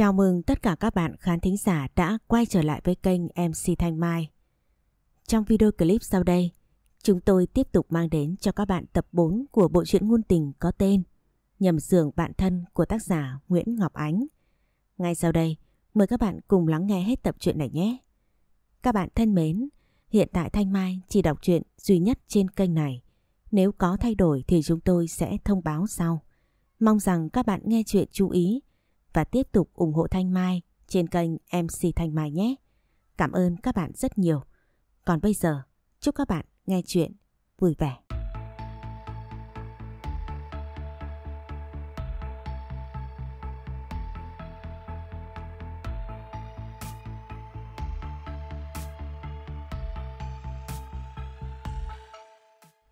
Chào mừng tất cả các bạn khán thính giả đã quay trở lại với kênh MC Thanh Mai. Trong video clip sau đây, chúng tôi tiếp tục mang đến cho các bạn tập 4 của bộ truyện ngôn tình có tên Nhầm Giường Bạn Thân của tác giả Nguyễn Ngọc Ánh. Ngay sau đây, mời các bạn cùng lắng nghe hết tập truyện này nhé. Các bạn thân mến, hiện tại Thanh Mai chỉ đọc truyện duy nhất trên kênh này. Nếu có thay đổi thì chúng tôi sẽ thông báo sau. Mong rằng các bạn nghe truyện chú ý và tiếp tục ủng hộ Thanh Mai trên kênh MC Thanh Mai nhé. Cảm ơn các bạn rất nhiều. Còn bây giờ, chúc các bạn nghe truyện vui vẻ.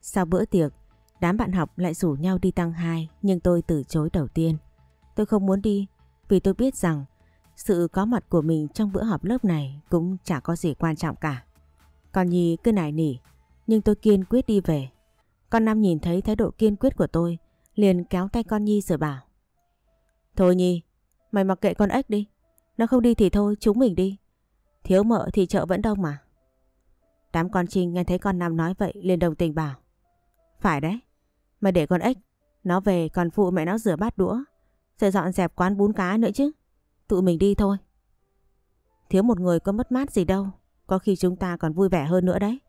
Sau bữa tiệc, đám bạn học lại rủ nhau đi tăng 2, nhưng tôi từ chối đầu tiên. Tôi không muốn đi vì tôi biết rằng sự có mặt của mình trong bữa họp lớp này cũng chả có gì quan trọng cả. Còn Nhi cứ nài nỉ, nhưng tôi kiên quyết đi về. Con Nam nhìn thấy thái độ kiên quyết của tôi, liền kéo tay con Nhi rồi bảo: Thôi Nhi, mày mặc kệ con ếch đi. Nó không đi thì thôi, chúng mình đi. Thiếu mợ thì chợ vẫn đông mà. Đám con Trinh nghe thấy con Nam nói vậy liền đồng tình bảo: Phải đấy, mày để con ếch nó về còn phụ mẹ nó rửa bát đũa, rồi dọn dẹp quán bún cá nữa chứ. Tụi mình đi thôi. Thiếu một người có mất mát gì đâu, có khi chúng ta còn vui vẻ hơn nữa đấy.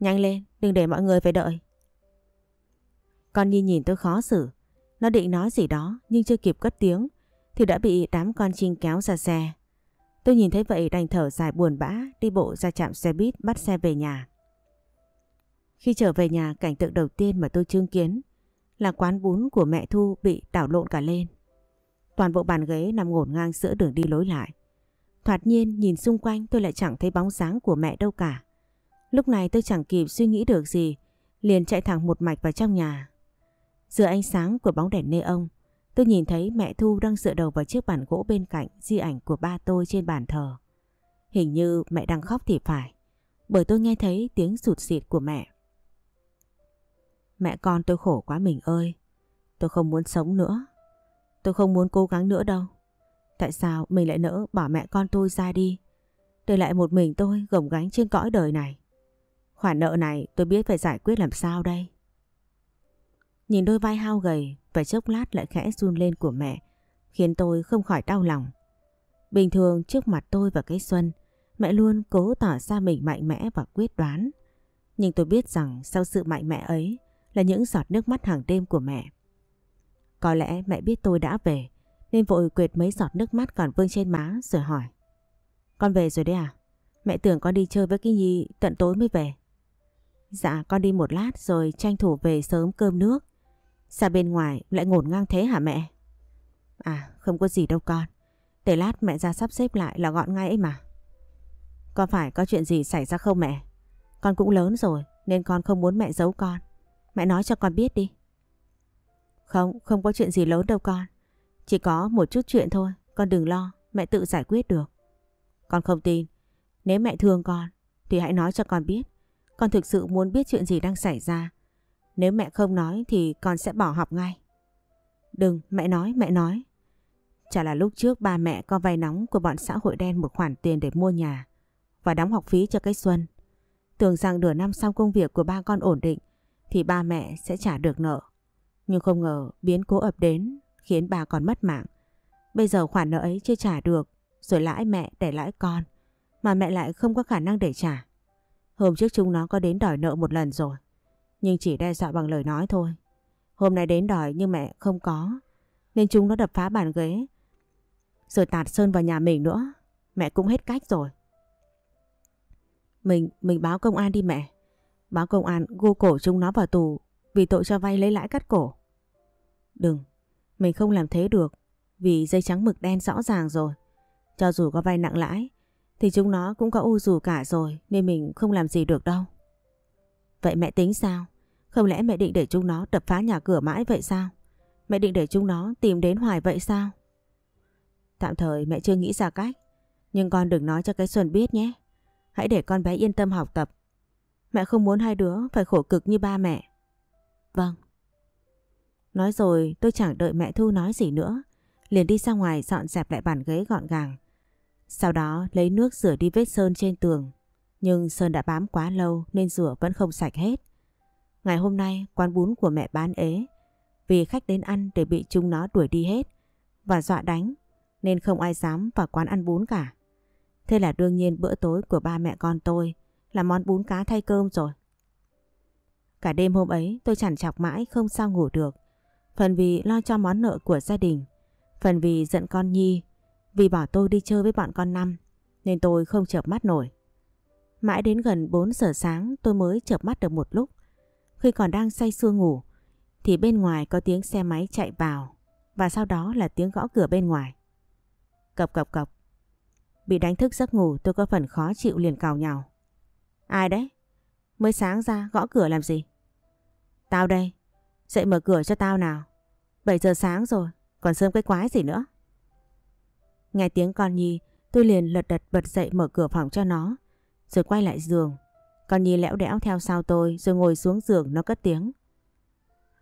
Nhanh lên, đừng để mọi người phải đợi. Con Nhi nhìn tôi khó xử, nó định nói gì đó nhưng chưa kịp cất tiếng thì đã bị đám con Trinh kéo ra xe. Tôi nhìn thấy vậy đành thở dài buồn bã, đi bộ ra trạm xe buýt bắt xe về nhà. Khi trở về nhà, cảnh tượng đầu tiên mà tôi chứng kiến là quán bún của mẹ Thu bị đảo lộn cả lên. Toàn bộ bàn ghế nằm ngổn ngang giữa đường đi lối lại. Thoạt nhiên nhìn xung quanh tôi lại chẳng thấy bóng dáng của mẹ đâu cả. Lúc này tôi chẳng kịp suy nghĩ được gì, liền chạy thẳng một mạch vào trong nhà. Giữa ánh sáng của bóng đèn neon, tôi nhìn thấy mẹ Thu đang dựa đầu vào chiếc bàn gỗ bên cạnh di ảnh của ba tôi trên bàn thờ. Hình như mẹ đang khóc thì phải, bởi tôi nghe thấy tiếng sụt sịt của mẹ. Mẹ con tôi khổ quá mình ơi. Tôi không muốn sống nữa. Tôi không muốn cố gắng nữa đâu. Tại sao mình lại nỡ bỏ mẹ con tôi ra đi, để lại một mình tôi gồng gánh trên cõi đời này? Khoản nợ này tôi biết phải giải quyết làm sao đây. Nhìn đôi vai hao gầy và chốc lát lại khẽ run lên của mẹ khiến tôi không khỏi đau lòng. Bình thường trước mặt tôi và cái Xuân, mẹ luôn cố tỏ ra mình mạnh mẽ và quyết đoán. Nhưng tôi biết rằng sau sự mạnh mẽ ấy là những giọt nước mắt hàng đêm của mẹ. Có lẽ mẹ biết tôi đã về nên vội quệt mấy giọt nước mắt còn vương trên má rồi hỏi: Con về rồi đấy à? Mẹ tưởng con đi chơi với cái Nhi tận tối mới về. Dạ con đi một lát rồi tranh thủ về sớm cơm nước. Sao bên ngoài lại ngổn ngang thế hả mẹ? À không có gì đâu con, để lát mẹ ra sắp xếp lại là gọn ngay ấy mà. Có phải có chuyện gì xảy ra không mẹ? Con cũng lớn rồi nên con không muốn mẹ giấu con. Mẹ nói cho con biết đi. Không có chuyện gì lớn đâu con. Chỉ có một chút chuyện thôi. Con đừng lo, mẹ tự giải quyết được. Con không tin. Nếu mẹ thương con thì hãy nói cho con biết. Con thực sự muốn biết chuyện gì đang xảy ra. Nếu mẹ không nói thì con sẽ bỏ học ngay. Đừng, mẹ nói, mẹ nói. Chả là lúc trước ba mẹ có vay nóng của bọn xã hội đen một khoản tiền để mua nhà và đóng học phí cho cái Xuân. Tưởng rằng nửa năm sau công việc của ba con ổn định thì ba mẹ sẽ trả được nợ. Nhưng không ngờ biến cố ập đến khiến bà còn mất mạng. Bây giờ khoản nợ ấy chưa trả được, rồi lãi mẹ để lãi con, mà mẹ lại không có khả năng để trả. Hôm trước chúng nó có đến đòi nợ một lần rồi, nhưng chỉ đe dọa bằng lời nói thôi. Hôm nay đến đòi nhưng mẹ không có, nên chúng nó đập phá bàn ghế, rồi tạt sơn vào nhà mình nữa. Mẹ cũng hết cách rồi. Mình báo công an đi mẹ. Báo công an gô cổ chúng nó vào tù vì tội cho vay lấy lãi cắt cổ. Đừng, mình không làm thế được, vì dây trắng mực đen rõ ràng rồi. Cho dù có vay nặng lãi thì chúng nó cũng có u dù cả rồi, nên mình không làm gì được đâu. Vậy mẹ tính sao? Không lẽ mẹ định để chúng nó đập phá nhà cửa mãi vậy sao? Mẹ định để chúng nó tìm đến hoài vậy sao? Tạm thời mẹ chưa nghĩ ra cách, nhưng con đừng nói cho cái Xuân biết nhé. Hãy để con bé yên tâm học tập. Mẹ không muốn hai đứa phải khổ cực như ba mẹ. Vâng. Nói rồi tôi chẳng đợi mẹ Thu nói gì nữa, liền đi ra ngoài dọn dẹp lại bàn ghế gọn gàng. Sau đó lấy nước rửa đi vết sơn trên tường, nhưng sơn đã bám quá lâu nên rửa vẫn không sạch hết. Ngày hôm nay quán bún của mẹ bán ế, vì khách đến ăn để bị chúng nó đuổi đi hết và dọa đánh nên không ai dám vào quán ăn bún cả. Thế là đương nhiên bữa tối của ba mẹ con tôi là món bún cá thay cơm rồi. Cả đêm hôm ấy tôi trằn trọc mãi không sao ngủ được. Phần vì lo cho món nợ của gia đình, phần vì giận con Nhi vì bỏ tôi đi chơi với bọn con Năm, nên tôi không chợp mắt nổi. Mãi đến gần 4 giờ sáng tôi mới chợp mắt được một lúc. Khi còn đang say sưa ngủ thì bên ngoài có tiếng xe máy chạy vào, và sau đó là tiếng gõ cửa bên ngoài. Cộc cộc cộc. Bị đánh thức giấc ngủ tôi có phần khó chịu liền cào nhào. Ai đấy? Mới sáng ra gõ cửa làm gì? Tao đây. Dậy mở cửa cho tao nào. 7 giờ sáng rồi, còn sớm cái quái gì nữa. Nghe tiếng con Nhi, tôi liền lật đật bật dậy mở cửa phòng cho nó, rồi quay lại giường. Con Nhi lẽo đẽo theo sau tôi, rồi ngồi xuống giường nó cất tiếng.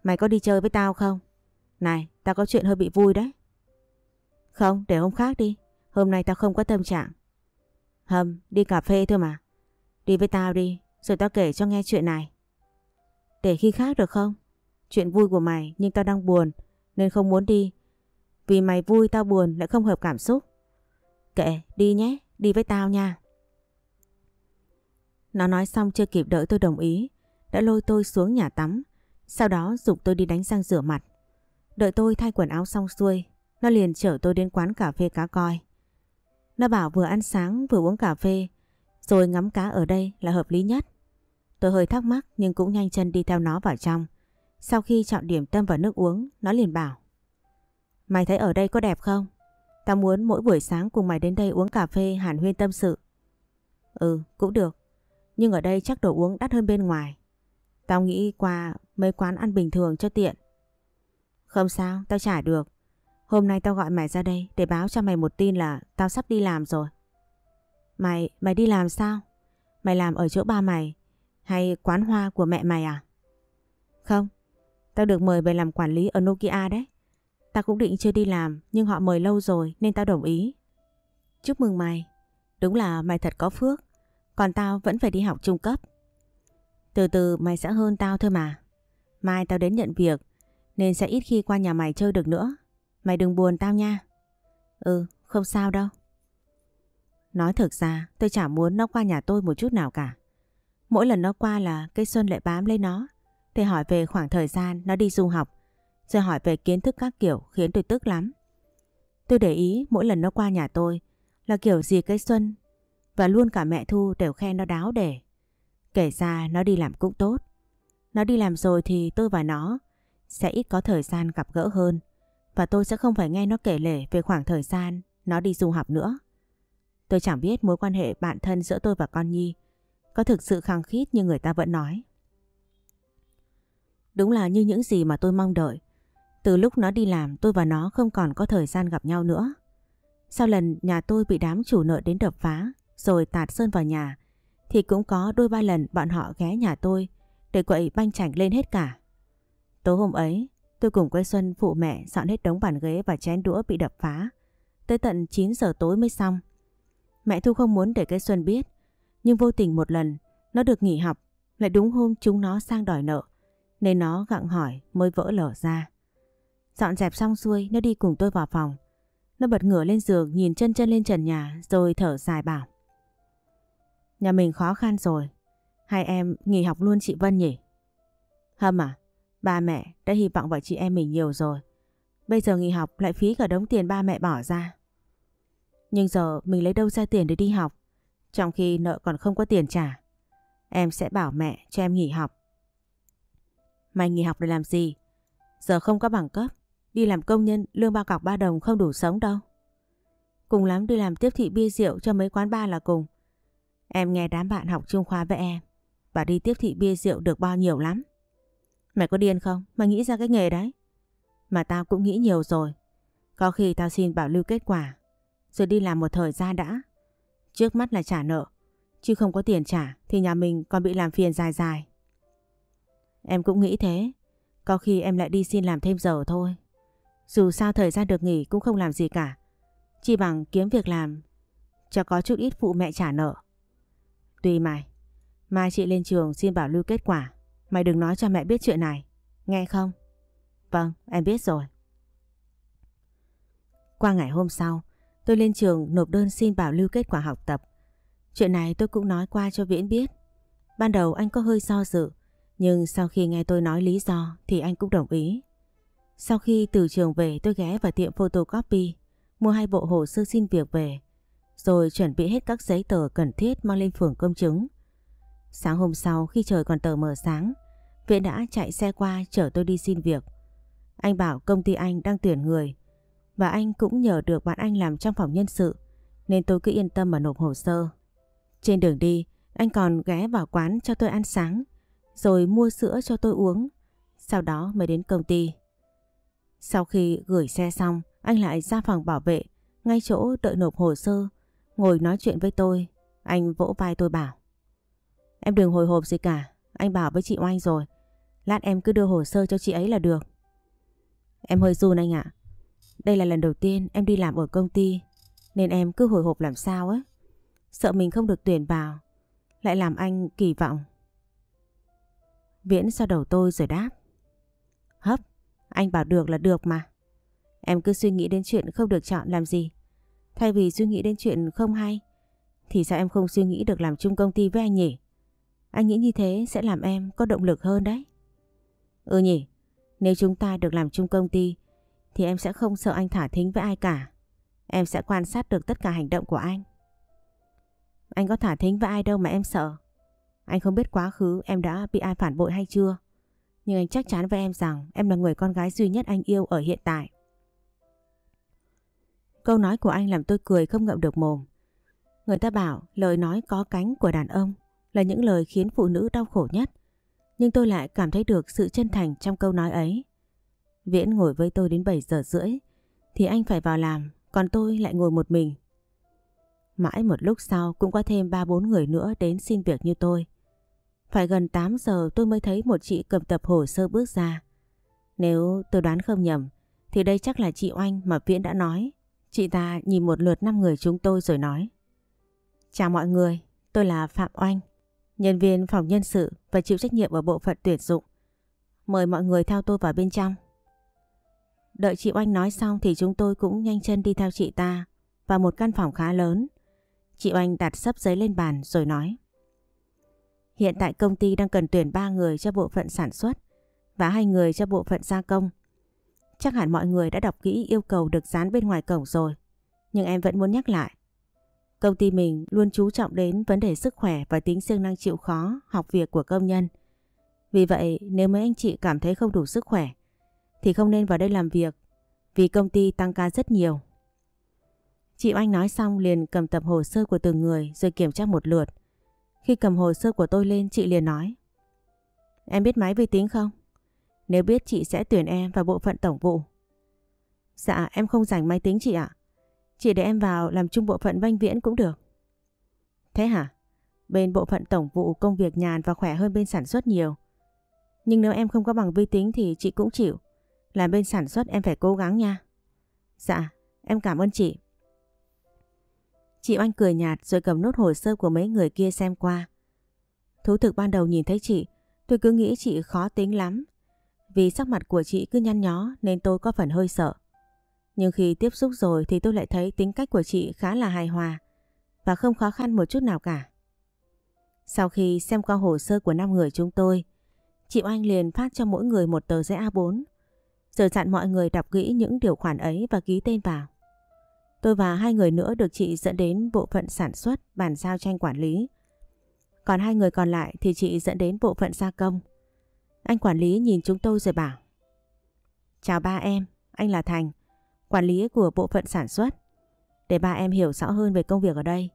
Mày có đi chơi với tao không? Này, tao có chuyện hơi bị vui đấy. Không, để hôm khác đi. Hôm nay tao không có tâm trạng. Hâm, đi cà phê thôi mà. Đi với tao đi, rồi tao kể cho nghe chuyện này. Để khi khác được không? Chuyện vui của mày nhưng tao đang buồn nên không muốn đi. Vì mày vui tao buồn lại không hợp cảm xúc. Kệ, đi nhé, đi với tao nha. Nó nói xong chưa kịp đợi tôi đồng ý, đã lôi tôi xuống nhà tắm, sau đó giục tôi đi đánh răng rửa mặt. Đợi tôi thay quần áo xong xuôi, nó liền chở tôi đến quán cà phê cá coi. Nó bảo vừa ăn sáng vừa uống cà phê rồi ngắm cá ở đây là hợp lý nhất. Tôi hơi thắc mắc nhưng cũng nhanh chân đi theo nó vào trong. Sau khi chọn điểm tâm và nước uống, nó liền bảo. Mày thấy ở đây có đẹp không? Tao muốn mỗi buổi sáng cùng mày đến đây uống cà phê hàn huyên tâm sự. Ừ, cũng được. Nhưng ở đây chắc đồ uống đắt hơn bên ngoài. Tao nghĩ qua mấy quán ăn bình thường cho tiện. Không sao, tao trả được. Hôm nay tao gọi mày ra đây để báo cho mày một tin là tao sắp đi làm rồi. Mày đi làm sao? Mày làm ở chỗ ba mày hay quán hoa của mẹ mày à? Không, tao được mời về làm quản lý ở Nokia đấy. Tao cũng định chưa đi làm nhưng họ mời lâu rồi nên tao đồng ý. Chúc mừng mày. Đúng là mày thật có phước. Còn tao vẫn phải đi học trung cấp. Từ từ mày sẽ hơn tao thôi mà. Mai tao đến nhận việc nên sẽ ít khi qua nhà mày chơi được nữa. Mày đừng buồn tao nha. Ừ, không sao đâu. Nói thực ra tôi chả muốn nó qua nhà tôi một chút nào cả. Mỗi lần nó qua là cây Xuân lại bám lấy nó để hỏi về khoảng thời gian nó đi du học, rồi hỏi về kiến thức các kiểu khiến tôi tức lắm. Tôi để ý mỗi lần nó qua nhà tôi là kiểu gì cây Xuân và luôn cả mẹ Thu đều khen nó đáo để. Kể ra nó đi làm cũng tốt. Nó đi làm rồi thì tôi và nó sẽ ít có thời gian gặp gỡ hơn, và tôi sẽ không phải nghe nó kể lể về khoảng thời gian nó đi du học nữa. Tôi chẳng biết mối quan hệ bạn thân giữa tôi và con Nhi có thực sự khăng khít như người ta vẫn nói. Đúng là như những gì mà tôi mong đợi. Từ lúc nó đi làm tôi và nó không còn có thời gian gặp nhau nữa. Sau lần nhà tôi bị đám chủ nợ đến đập phá rồi tạt sơn vào nhà thì cũng có đôi ba lần bọn họ ghé nhà tôi để quậy banh chảnh lên hết cả. Tối hôm ấy tôi cùng quê Xuân phụ mẹ dọn hết đống bàn ghế và chén đũa bị đập phá. Tới tận 9 giờ tối mới xong. Mẹ Thu không muốn để cái Xuân biết, nhưng vô tình một lần nó được nghỉ học lại đúng hôm chúng nó sang đòi nợ nên nó gặng hỏi mới vỡ lở ra. Dọn dẹp xong xuôi nó đi cùng tôi vào phòng. Nó bật ngửa lên giường nhìn chân chân lên trần nhà rồi thở dài bảo. Nhà mình khó khăn rồi. Hai em nghỉ học luôn chị Vân nhỉ? Hâm à? Ba mẹ đã hy vọng vào chị em mình nhiều rồi. Bây giờ nghỉ học lại phí cả đống tiền ba mẹ bỏ ra. Nhưng giờ mình lấy đâu ra tiền để đi học, trong khi nợ còn không có tiền trả. Em sẽ bảo mẹ cho em nghỉ học. Mày nghỉ học để làm gì? Giờ không có bằng cấp, đi làm công nhân lương bao cọc ba đồng không đủ sống đâu. Cùng lắm đi làm tiếp thị bia rượu cho mấy quán bar là cùng. Em nghe đám bạn học chung khoa với em, và đi tiếp thị bia rượu được bao nhiêu lắm. Mày có điên không? Mày nghĩ ra cái nghề đấy. Mà tao cũng nghĩ nhiều rồi. Có khi tao xin bảo lưu kết quả rồi đi làm một thời gian đã. Trước mắt là trả nợ, chứ không có tiền trả thì nhà mình còn bị làm phiền dài dài. Em cũng nghĩ thế. Có khi em lại đi xin làm thêm giờ thôi. Dù sao thời gian được nghỉ cũng không làm gì cả, chỉ bằng kiếm việc làm cho có chút ít phụ mẹ trả nợ. Tùy mày, mai chị lên trường xin bảo lưu kết quả. Mày đừng nói cho mẹ biết chuyện này, nghe không? Vâng, em biết rồi. Qua ngày hôm sau, tôi lên trường nộp đơn xin bảo lưu kết quả học tập. Chuyện này tôi cũng nói qua cho Viễn biết. Ban đầu anh có hơi do dự, nhưng sau khi nghe tôi nói lý do thì anh cũng đồng ý. Sau khi từ trường về, tôi ghé vào tiệm photocopy, mua 2 bộ hồ sơ xin việc về, rồi chuẩn bị hết các giấy tờ cần thiết mang lên phường công chứng. Sáng hôm sau, khi trời còn tờ mờ sáng, Viễn đã chạy xe qua chở tôi đi xin việc. Anh bảo công ty anh đang tuyển người, và anh cũng nhờ được bạn anh làm trong phòng nhân sự, nên tôi cứ yên tâm mà nộp hồ sơ. Trên đường đi, anh còn ghé vào quán cho tôi ăn sáng, rồi mua sữa cho tôi uống, sau đó mới đến công ty. Sau khi gửi xe xong, anh lại ra phòng bảo vệ, ngay chỗ đợi nộp hồ sơ, ngồi nói chuyện với tôi. Anh vỗ vai tôi bảo: Em đừng hồi hộp gì cả, anh bảo với chị Oanh rồi, lát em cứ đưa hồ sơ cho chị ấy là được. Em hơi run anh ạ. Đây là lần đầu tiên em đi làm ở công ty, nên em cứ hồi hộp làm sao ấy. Sợ mình không được tuyển vào, lại làm anh kỳ vọng. Viễn xoa đầu tôi rồi đáp: Hấp, anh bảo được là được mà. Em cứ suy nghĩ đến chuyện không được chọn làm gì. Thay vì suy nghĩ đến chuyện không hay, thì sao em không suy nghĩ được làm chung công ty với anh nhỉ? Anh nghĩ như thế sẽ làm em có động lực hơn đấy. Ừ nhỉ, nếu chúng ta được làm chung công ty thì em sẽ không sợ anh thả thính với ai cả. Em sẽ quan sát được tất cả hành động của anh. Anh có thả thính với ai đâu mà em sợ. Anh không biết quá khứ em đã bị ai phản bội hay chưa, nhưng anh chắc chắn với em rằng em là người con gái duy nhất anh yêu ở hiện tại. Câu nói của anh làm tôi cười không ngậm được mồm. Người ta bảo lời nói có cánh của đàn ông là những lời khiến phụ nữ đau khổ nhất, nhưng tôi lại cảm thấy được sự chân thành trong câu nói ấy. Viễn ngồi với tôi đến 7 giờ rưỡi, thì anh phải vào làm, còn tôi lại ngồi một mình. Mãi một lúc sau cũng có thêm 3-4 người nữa đến xin việc như tôi. Phải gần 8 giờ tôi mới thấy một chị cầm tập hồ sơ bước ra. Nếu tôi đoán không nhầm thì đây chắc là chị Oanh mà Viễn đã nói. Chị ta nhìn một lượt 5 người chúng tôi rồi nói: Chào mọi người, tôi là Phạm Oanh, nhân viên phòng nhân sự và chịu trách nhiệm ở bộ phận tuyển dụng. Mời mọi người theo tôi vào bên trong. Đợi chị Oanh nói xong thì chúng tôi cũng nhanh chân đi theo chị ta vào một căn phòng khá lớn. Chị Oanh đặt sấp giấy lên bàn rồi nói: Hiện tại công ty đang cần tuyển 3 người cho bộ phận sản xuất và 2 người cho bộ phận gia công. Chắc hẳn mọi người đã đọc kỹ yêu cầu được dán bên ngoài cổng rồi, nhưng em vẫn muốn nhắc lại. Công ty mình luôn chú trọng đến vấn đề sức khỏe và tính siêng năng chịu khó, học việc của công nhân. Vì vậy, nếu mấy anh chị cảm thấy không đủ sức khỏe thì không nên vào đây làm việc, vì công ty tăng ca rất nhiều. Chị Oanh nói xong liền cầm tập hồ sơ của từng người rồi kiểm tra một lượt. Khi cầm hồ sơ của tôi lên, chị liền nói: Em biết máy vi tính không? Nếu biết chị sẽ tuyển em vào bộ phận tổng vụ. Dạ em không rảnh máy tính chị ạ. Chị để em vào làm chung bộ phận với anh Viễn cũng được. Thế hả? Bên bộ phận tổng vụ công việc nhàn và khỏe hơn bên sản xuất nhiều. Nhưng nếu em không có bằng vi tính thì chị cũng chịu. Làm bên sản xuất em phải cố gắng nha. Dạ em cảm ơn chị. Chị Oanh cười nhạt rồi cầm nốt hồ sơ của mấy người kia xem qua. Thú thực ban đầu nhìn thấy chị, tôi cứ nghĩ chị khó tính lắm. Vì sắc mặt của chị cứ nhăn nhó nên tôi có phần hơi sợ. Nhưng khi tiếp xúc rồi thì tôi lại thấy tính cách của chị khá là hài hòa và không khó khăn một chút nào cả. Sau khi xem qua hồ sơ của 5 người chúng tôi, chị Oanh liền phát cho mỗi người một tờ giấy A4, rồi dặn mọi người đọc kỹ những điều khoản ấy và ký tên vào. Tôi và 2 người nữa được chị dẫn đến bộ phận sản xuất bàn giao cho anh quản lý. Còn 2 người còn lại thì chị dẫn đến bộ phận gia công. Anh quản lý nhìn chúng tôi rồi bảo: Chào ba em, anh là Thành, quản lý của bộ phận sản xuất. Để ba em hiểu rõ hơn về công việc ở đây,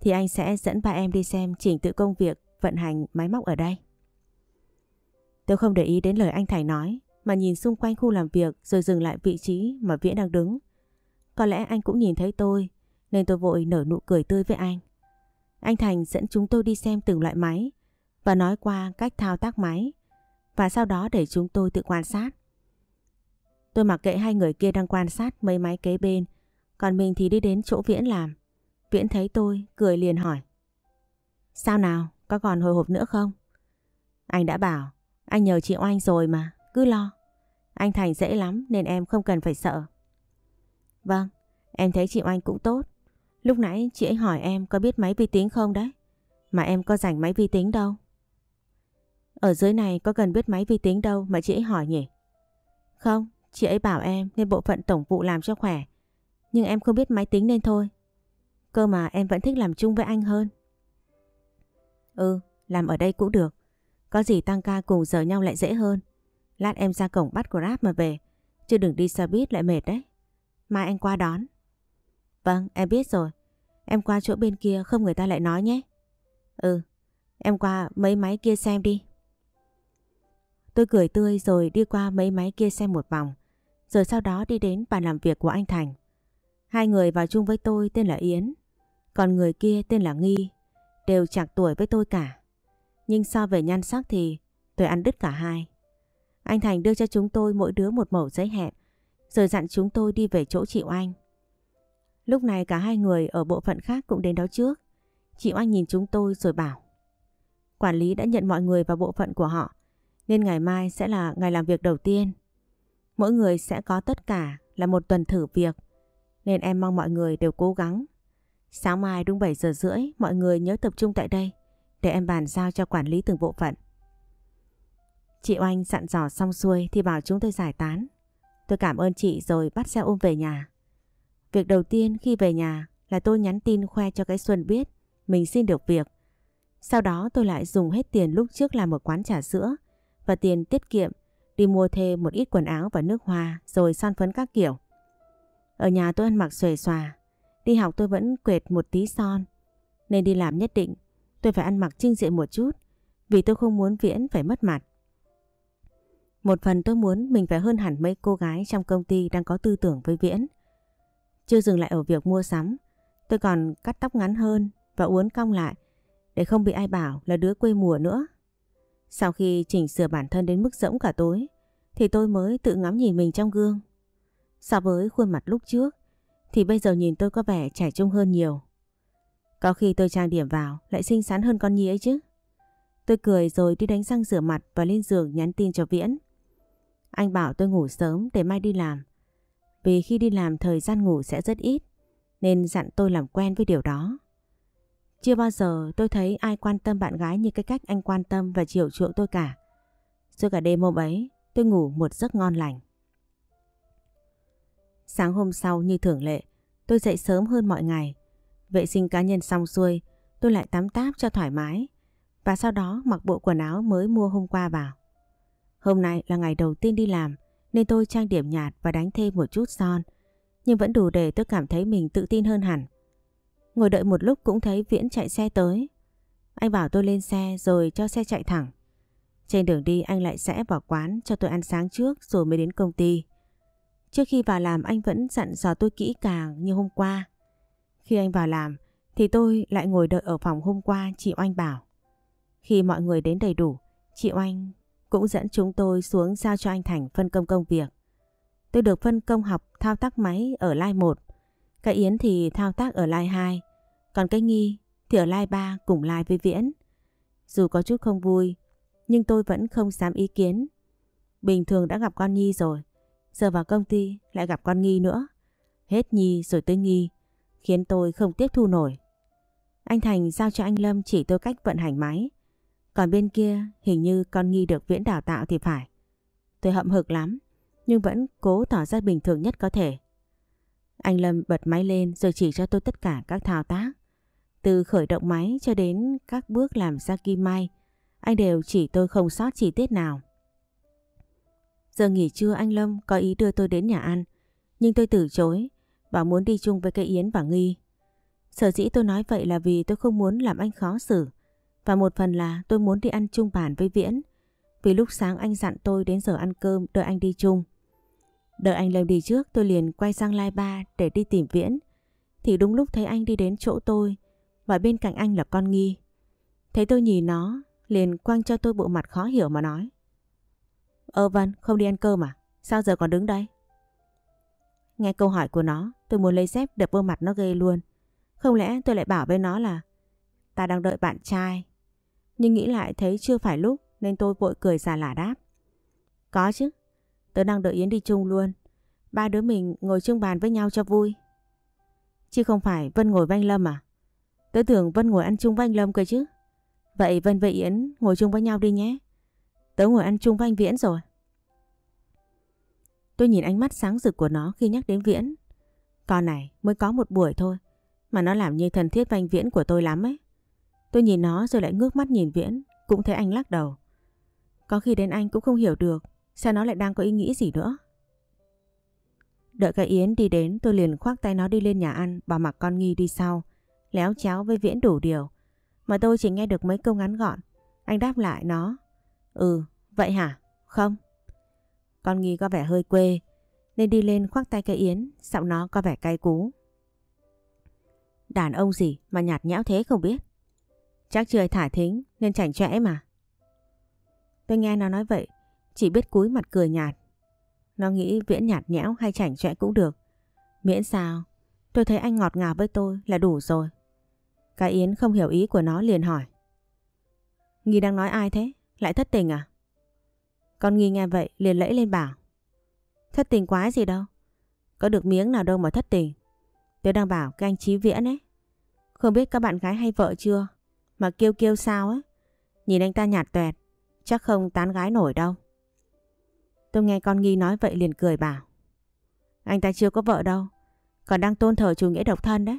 thì anh sẽ dẫn ba em đi xem trình tự công việc vận hành máy móc ở đây. Tôi không để ý đến lời anh Thành nói, mà nhìn xung quanh khu làm việc rồi dừng lại vị trí mà Viễn đang đứng. Có lẽ anh cũng nhìn thấy tôi, nên tôi vội nở nụ cười tươi với anh. Anh Thành dẫn chúng tôi đi xem từng loại máy và nói qua cách thao tác máy, và sau đó để chúng tôi tự quan sát. Tôi mặc kệ hai người kia đang quan sát mấy máy kế bên, còn mình thì đi đến chỗ Viễn làm. Viễn thấy tôi, cười liền hỏi: Sao nào, có còn hồi hộp nữa không? Anh đã bảo, anh nhờ chị Oanh rồi mà, cứ lo. Anh Thành dễ lắm nên em không cần phải sợ. Vâng, em thấy chị Oanh cũng tốt. Lúc nãy chị ấy hỏi em có biết máy vi tính không đấy, mà em có rảnh máy vi tính đâu. Ở dưới này có cần biết máy vi tính đâu mà chị ấy hỏi nhỉ? Không, chị ấy bảo em nên bộ phận tổng vụ làm cho khỏe. Nhưng em không biết máy tính nên thôi. Cơ mà em vẫn thích làm chung với anh hơn. Ừ, làm ở đây cũng được. Có gì tăng ca cùng giờ nhau lại dễ hơn. Lát em ra cổng bắt Grab mà về, chứ đừng đi xe buýt lại mệt đấy. Mai anh qua đón. Vâng, em biết rồi. Em qua chỗ bên kia không người ta lại nói nhé. Ừ, em qua mấy máy kia xem đi. Tôi cười tươi rồi đi qua mấy máy kia xem một vòng, rồi sau đó đi đến bàn làm việc của anh Thành. Hai người vào chung với tôi tên là Yến, còn người kia tên là Nghi, đều chạc tuổi với tôi cả. Nhưng so về nhan sắc thì tôi ăn đứt cả hai. Anh Thành đưa cho chúng tôi mỗi đứa một mẩu giấy hẹn, rồi dặn chúng tôi đi về chỗ chị Oanh. Lúc này cả hai người ở bộ phận khác cũng đến đó trước. Chị Oanh nhìn chúng tôi rồi bảo: Quản lý đã nhận mọi người vào bộ phận của họ, nên ngày mai sẽ là ngày làm việc đầu tiên. Mỗi người sẽ có tất cả là một tuần thử việc, nên em mong mọi người đều cố gắng. Sáng mai đúng 7:30 mọi người nhớ tập trung tại đây để em bàn giao cho quản lý từng bộ phận. Chị Oanh dặn dò xong xuôi thì bảo chúng tôi giải tán. Tôi cảm ơn chị rồi bắt xe ôm về nhà. Việc đầu tiên khi về nhà là tôi nhắn tin khoe cho cái Xuân biết mình xin được việc. Sau đó tôi lại dùng hết tiền lúc trước làm một quán trà sữa và tiền tiết kiệm đi mua thêm một ít quần áo và nước hoa rồi son phấn các kiểu. Ở nhà tôi ăn mặc xuề xòa, đi học tôi vẫn quệt một tí son, nên đi làm nhất định tôi phải ăn mặc trưng diện một chút vì tôi không muốn Viễn phải mất mặt. Một phần tôi muốn mình phải hơn hẳn mấy cô gái trong công ty đang có tư tưởng với Viễn. Chưa dừng lại ở việc mua sắm, tôi còn cắt tóc ngắn hơn và uốn cong lại để không bị ai bảo là đứa quê mùa nữa. Sau khi chỉnh sửa bản thân đến mức rỗng cả tối thì tôi mới tự ngắm nhìn mình trong gương. So với khuôn mặt lúc trước thì bây giờ nhìn tôi có vẻ trẻ trung hơn nhiều. Có khi tôi trang điểm vào lại xinh xắn hơn con Nhi ấy chứ. Tôi cười rồi đi đánh răng rửa mặt và lên giường nhắn tin cho Viễn. Anh bảo tôi ngủ sớm để mai đi làm, vì khi đi làm thời gian ngủ sẽ rất ít, nên dặn tôi làm quen với điều đó. Chưa bao giờ tôi thấy ai quan tâm bạn gái như cái cách anh quan tâm và chiều chuộng tôi cả. Suốt cả đêm hôm ấy tôi ngủ một giấc ngon lành. Sáng hôm sau như thường lệ tôi dậy sớm hơn mọi ngày. Vệ sinh cá nhân xong xuôi tôi lại tắm táp cho thoải mái, và sau đó mặc bộ quần áo mới mua hôm qua vào. Hôm nay là ngày đầu tiên đi làm nên tôi trang điểm nhạt và đánh thêm một chút son, nhưng vẫn đủ để tôi cảm thấy mình tự tin hơn hẳn. Ngồi đợi một lúc cũng thấy Viễn chạy xe tới. Anh bảo tôi lên xe rồi cho xe chạy thẳng. Trên đường đi anh lại rẽ vào quán cho tôi ăn sáng trước rồi mới đến công ty. Trước khi vào làm anh vẫn dặn dò tôi kỹ càng như hôm qua. Khi anh vào làm thì tôi lại ngồi đợi ở phòng hôm qua chị Oanh bảo. Khi mọi người đến đầy đủ, chị Oanh cũng dẫn chúng tôi xuống giao cho anh Thành phân công công việc. Tôi được phân công học thao tác máy ở line 1, cái Yến thì thao tác ở line 2, còn cái Nghi thì ở line 3 cùng line với Viễn. Dù có chút không vui, nhưng tôi vẫn không dám ý kiến. Bình thường đã gặp con Nhi rồi, giờ vào công ty lại gặp con Nghi nữa. Hết Nhi rồi tới Nghi, khiến tôi không tiếp thu nổi. Anh Thành giao cho anh Lâm chỉ tôi cách vận hành máy, còn bên kia hình như con Nghi được Viễn đào tạo thì phải. Tôi hậm hực lắm, nhưng vẫn cố tỏ ra bình thường nhất có thể. Anh Lâm bật máy lên rồi chỉ cho tôi tất cả các thao tác. Từ khởi động máy cho đến các bước làm ra kim may, anh đều chỉ tôi không sót chi tiết nào. Giờ nghỉ trưa anh Lâm có ý đưa tôi đến nhà ăn, nhưng tôi từ chối và muốn đi chung với cái Yến và Nghi. Sở dĩ tôi nói vậy là vì tôi không muốn làm anh khó xử, và một phần là tôi muốn đi ăn chung bàn với Viễn, vì lúc sáng anh dặn tôi đến giờ ăn cơm đợi anh đi chung. Đợi anh Lâm đi trước tôi liền quay sang line 3 để đi tìm Viễn, thì đúng lúc thấy anh đi đến chỗ tôi, và bên cạnh anh là con Nghi. Thấy tôi nhìn nó liền quăng cho tôi bộ mặt khó hiểu mà nói: Vân, không đi ăn cơm à? Sao giờ còn đứng đây? Nghe câu hỏi của nó, tôi muốn lấy dép đập vô mặt nó ghê luôn. Không lẽ tôi lại bảo với nó là ta đang đợi bạn trai? Nhưng nghĩ lại thấy chưa phải lúc nên tôi vội cười giả lả đáp. Có chứ, tớ đang đợi Yến đi chung luôn. Ba đứa mình ngồi chung bàn với nhau cho vui. Chứ không phải Vân ngồi với anh Lâm à? Tớ tưởng Vân ngồi ăn chung với anh Lâm cơ chứ. Vậy Vân với Yến ngồi chung với nhau đi nhé. Tớ ngồi ăn chung với anh Viễn rồi. Tôi nhìn ánh mắt sáng rực của nó khi nhắc đến Viễn. Con này mới có một buổi thôi mà nó làm như thân thiết với anh Viễn của tôi lắm ấy. Tôi nhìn nó rồi lại ngước mắt nhìn Viễn, cũng thấy anh lắc đầu. Có khi đến anh cũng không hiểu được sao nó lại đang có ý nghĩ gì nữa. Đợi cái Yến đi đến, tôi liền khoác tay nó đi lên nhà ăn, bỏ mặc con Nghi đi sau, léo chéo với Viễn đủ điều. Mà tôi chỉ nghe được mấy câu ngắn gọn. Anh đáp lại nó: "Ừ, vậy hả? Không." Con Nghi có vẻ hơi quê nên đi lên khoác tay cái Yến, giọng nó có vẻ cay cú. Đàn ông gì mà nhạt nhẽo thế không biết. Chắc chưa thả thính nên chảnh chẽ mà. Tôi nghe nó nói vậy, chỉ biết cúi mặt cười nhạt. Nó nghĩ Viễn nhạt nhẽo hay chảnh chẽ cũng được, miễn sao tôi thấy anh ngọt ngào với tôi là đủ rồi. Cái Yến không hiểu ý của nó liền hỏi: Nghi đang nói ai thế? Lại thất tình à? Con Nghi nghe vậy liền lẫy lên bảo: Thất tình quái gì đâu, có được miếng nào đâu mà thất tình. Tôi đang bảo cái anh Chí Viễn ấy, không biết các bạn gái hay vợ chưa mà kêu kêu sao ấy. Nhìn anh ta nhạt tuẹt, chắc không tán gái nổi đâu. Tôi nghe con Nghi nói vậy liền cười bảo: Anh ta chưa có vợ đâu, còn đang tôn thờ chủ nghĩa độc thân đấy.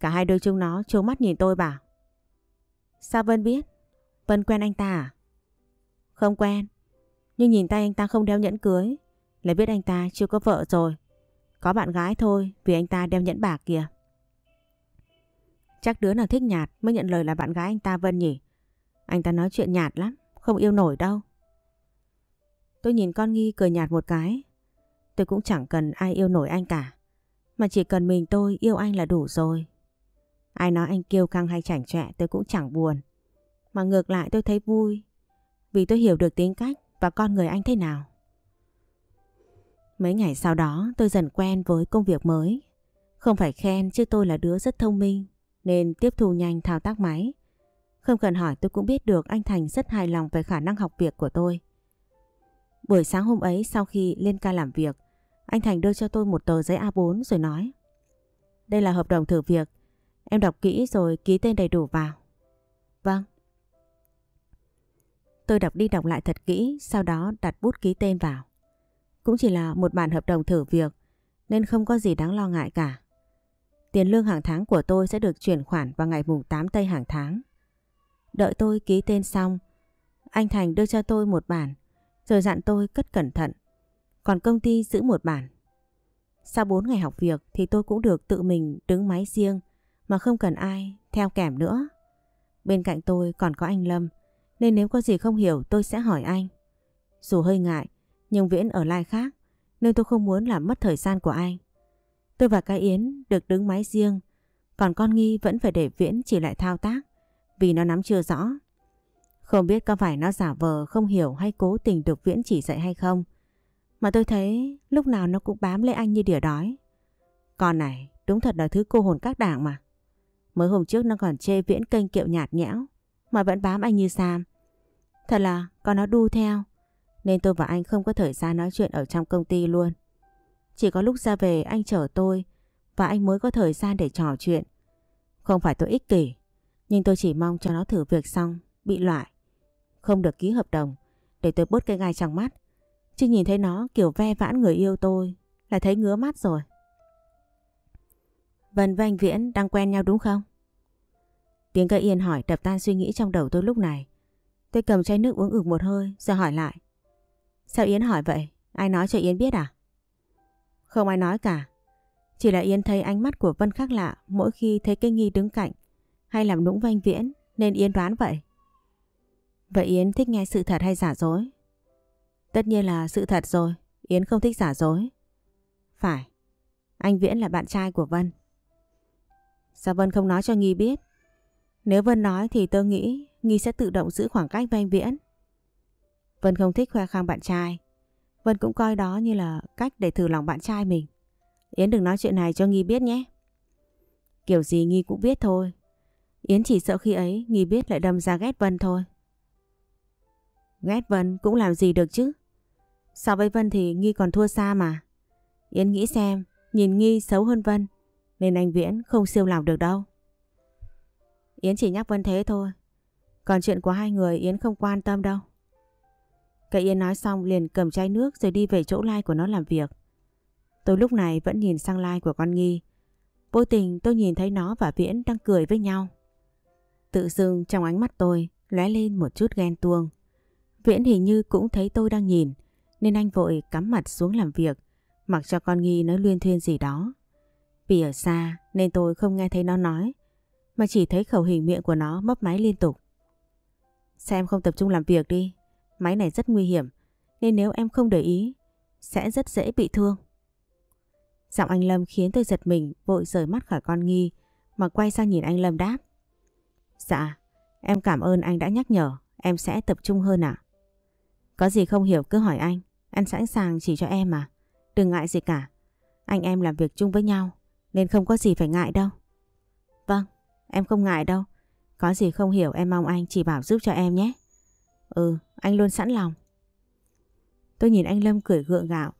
Cả hai đứa chúng nó trố mắt nhìn tôi bảo: Sao Vân biết? Vân quen anh ta à? Không quen, nhưng nhìn tay anh ta không đeo nhẫn cưới là biết anh ta chưa có vợ rồi, có bạn gái thôi, vì anh ta đeo nhẫn bạc kìa. Chắc đứa nào thích nhạt mới nhận lời là bạn gái anh ta Vân nhỉ. Anh ta nói chuyện nhạt lắm, không yêu nổi đâu. Tôi nhìn con Nghi cười nhạt một cái. Tôi cũng chẳng cần ai yêu nổi anh cả, mà chỉ cần mình tôi yêu anh là đủ rồi. Ai nói anh kiêu căng hay chảnh chọe tôi cũng chẳng buồn, mà ngược lại tôi thấy vui, vì tôi hiểu được tính cách và con người anh thế nào. Mấy ngày sau đó tôi dần quen với công việc mới. Không phải khen chứ tôi là đứa rất thông minh nên tiếp thu nhanh thao tác máy. Không cần hỏi tôi cũng biết được anh Thành rất hài lòng về khả năng học việc của tôi. Buổi sáng hôm ấy sau khi lên ca làm việc, anh Thành đưa cho tôi một tờ giấy A4 rồi nói: Đây là hợp đồng thử việc, em đọc kỹ rồi ký tên đầy đủ vào. Vâng. Tôi đọc đi đọc lại thật kỹ, sau đó đặt bút ký tên vào. Cũng chỉ là một bản hợp đồng thử việc nên không có gì đáng lo ngại cả. Tiền lương hàng tháng của tôi sẽ được chuyển khoản vào ngày mùng 8 Tây hàng tháng. Đợi tôi ký tên xong, anh Thành đưa cho tôi một bản rồi dặn tôi cất cẩn thận, còn công ty giữ một bản. Sau 4 ngày học việc thì tôi cũng được tự mình đứng máy riêng mà không cần ai theo kèm nữa. Bên cạnh tôi còn có anh Lâm, nên nếu có gì không hiểu tôi sẽ hỏi anh. Dù hơi ngại, nhưng Viễn ở lai khác nên tôi không muốn làm mất thời gian của anh. Tôi và cái Yến được đứng máy riêng, còn con Nghi vẫn phải để Viễn chỉ lại thao tác vì nó nắm chưa rõ. Không biết có phải nó giả vờ không hiểu hay cố tình được Viễn chỉ dạy hay không, mà tôi thấy lúc nào nó cũng bám lấy anh như đỉa đói. Con này đúng thật là thứ cô hồn các đảng mà. Mới hôm trước nó còn chê Viễn kênh kiệu nhạt nhẽo mà vẫn bám anh như sam. Thật là con nó đu theo, nên tôi và anh không có thời gian nói chuyện ở trong công ty luôn. Chỉ có lúc ra về anh chở tôi và anh mới có thời gian để trò chuyện. Không phải tôi ích kỷ, nhưng tôi chỉ mong cho nó thử việc xong bị loại, không được ký hợp đồng để tôi bớt cái gai trong mắt. Chứ nhìn thấy nó kiểu ve vãn người yêu tôi là thấy ngứa mắt rồi. Vân và anh Viễn đang quen nhau đúng không? Tiếng cây Yên hỏi đập tan suy nghĩ trong đầu tôi lúc này. Tôi cầm chai nước uống một hơi rồi hỏi lại: Sao Yến hỏi vậy? Ai nói cho Yến biết à? Không ai nói cả, chỉ là Yến thấy ánh mắt của Vân khác lạ mỗi khi thấy cái Nghi đứng cạnh hay làm nũng với anh Viễn nên Yến đoán vậy. Vậy Yến thích nghe sự thật hay giả dối? Tất nhiên là sự thật rồi, Yến không thích giả dối. Phải, anh Viễn là bạn trai của Vân. Sao Vân không nói cho Nghi biết? Nếu Vân nói thì tôi nghĩ Nghi sẽ tự động giữ khoảng cách với anh Viễn. Vân không thích khoe khoang bạn trai, Vân cũng coi đó như là cách để thử lòng bạn trai mình. Yến đừng nói chuyện này cho Nghi biết nhé. Kiểu gì Nghi cũng biết thôi. Yến chỉ sợ khi ấy Nghi biết lại đâm ra ghét Vân thôi. Ghét Vân cũng làm gì được chứ. So với Vân thì Nghi còn thua xa mà. Yến nghĩ xem, nhìn Nghi xấu hơn Vân nên anh Viễn không siêu lòng được đâu. Yến chỉ nhắc Vân thế thôi. Còn chuyện của hai người Yến không quan tâm đâu. Cái Yến nói xong liền cầm chai nước rồi đi về chỗ lai của nó làm việc. Tôi lúc này vẫn nhìn sang lai của con Nghi. Vô tình tôi nhìn thấy nó và Viễn đang cười với nhau. Tự dưng trong ánh mắt tôi lóe lên một chút ghen tuông. Viễn hình như cũng thấy tôi đang nhìn nên anh vội cắm mặt xuống làm việc, mặc cho con Nghi nó luyên thuyên gì đó. Vì ở xa nên tôi không nghe thấy nó nói, mà chỉ thấy khẩu hình miệng của nó mấp máy liên tục. Xem không tập trung làm việc đi, máy này rất nguy hiểm, nên nếu em không để ý sẽ rất dễ bị thương. Giọng anh Lâm khiến tôi giật mình, vội rời mắt khỏi con Nghi mà quay sang nhìn anh Lâm đáp. Dạ, em cảm ơn anh đã nhắc nhở, em sẽ tập trung hơn ạ. Có gì không hiểu cứ hỏi anh sẵn sàng chỉ cho em mà, đừng ngại gì cả. Anh em làm việc chung với nhau nên không có gì phải ngại đâu. Vâng, em không ngại đâu. Có gì không hiểu em mong anh chỉ bảo giúp cho em nhé. Ừ, anh luôn sẵn lòng. Tôi nhìn anh Lâm cười gượng gạo.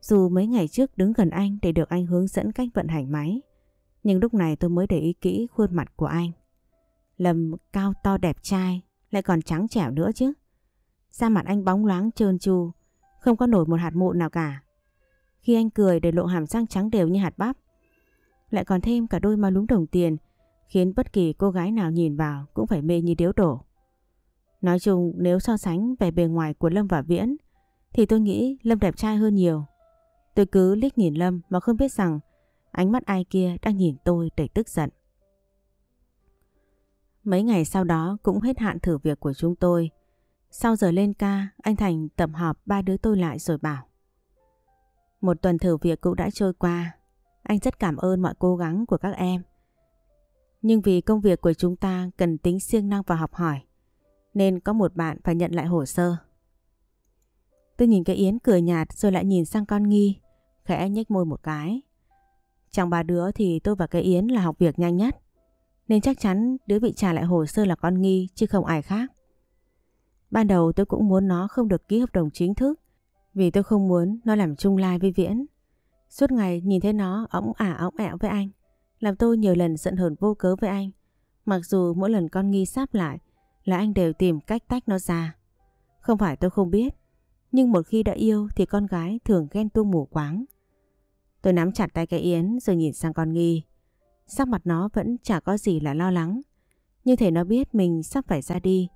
Dù mấy ngày trước đứng gần anh để được anh hướng dẫn cách vận hành máy, nhưng lúc này tôi mới để ý kỹ khuôn mặt của anh. Lâm cao to đẹp trai, lại còn trắng trẻo nữa chứ. Da mặt anh bóng loáng trơn tru, không có nổi một hạt mụn nào cả. Khi anh cười để lộ hàm răng trắng đều như hạt bắp, lại còn thêm cả đôi má lúm đồng tiền, khiến bất kỳ cô gái nào nhìn vào cũng phải mê như điếu đổ. Nói chung nếu so sánh về bề ngoài của Lâm và Viễn thì tôi nghĩ Lâm đẹp trai hơn nhiều. Tôi cứ liếc nhìn Lâm mà không biết rằng ánh mắt ai kia đang nhìn tôi đầy tức giận. Mấy ngày sau đó cũng hết hạn thử việc của chúng tôi. Sau giờ lên ca, anh Thành tập họp ba đứa tôi lại rồi bảo. Một tuần thử việc cũng đã trôi qua. Anh rất cảm ơn mọi cố gắng của các em. Nhưng vì công việc của chúng ta cần tính siêng năng và học hỏi, nên có một bạn phải nhận lại hồ sơ. Tôi nhìn cái Yến cười nhạt rồi lại nhìn sang con Nghi, khẽ nhếch môi một cái. Trong ba đứa thì tôi và cái Yến là học việc nhanh nhất, nên chắc chắn đứa bị trả lại hồ sơ là con Nghi chứ không ai khác. Ban đầu tôi cũng muốn nó không được ký hợp đồng chính thức, vì tôi không muốn nó làm chung lai với Viễn. Suốt ngày nhìn thấy nó ống ả ống ẹo với anh, làm tôi nhiều lần giận hờn vô cớ với anh. Mặc dù mỗi lần con Nghi sáp lại là anh đều tìm cách tách nó ra. Không phải tôi không biết, nhưng một khi đã yêu thì con gái thường ghen tuông mù quáng. Tôi nắm chặt tay cái Yến rồi nhìn sang con Nghi. Sắc mặt nó vẫn chả có gì là lo lắng, như thể nó biết mình sắp phải ra đi,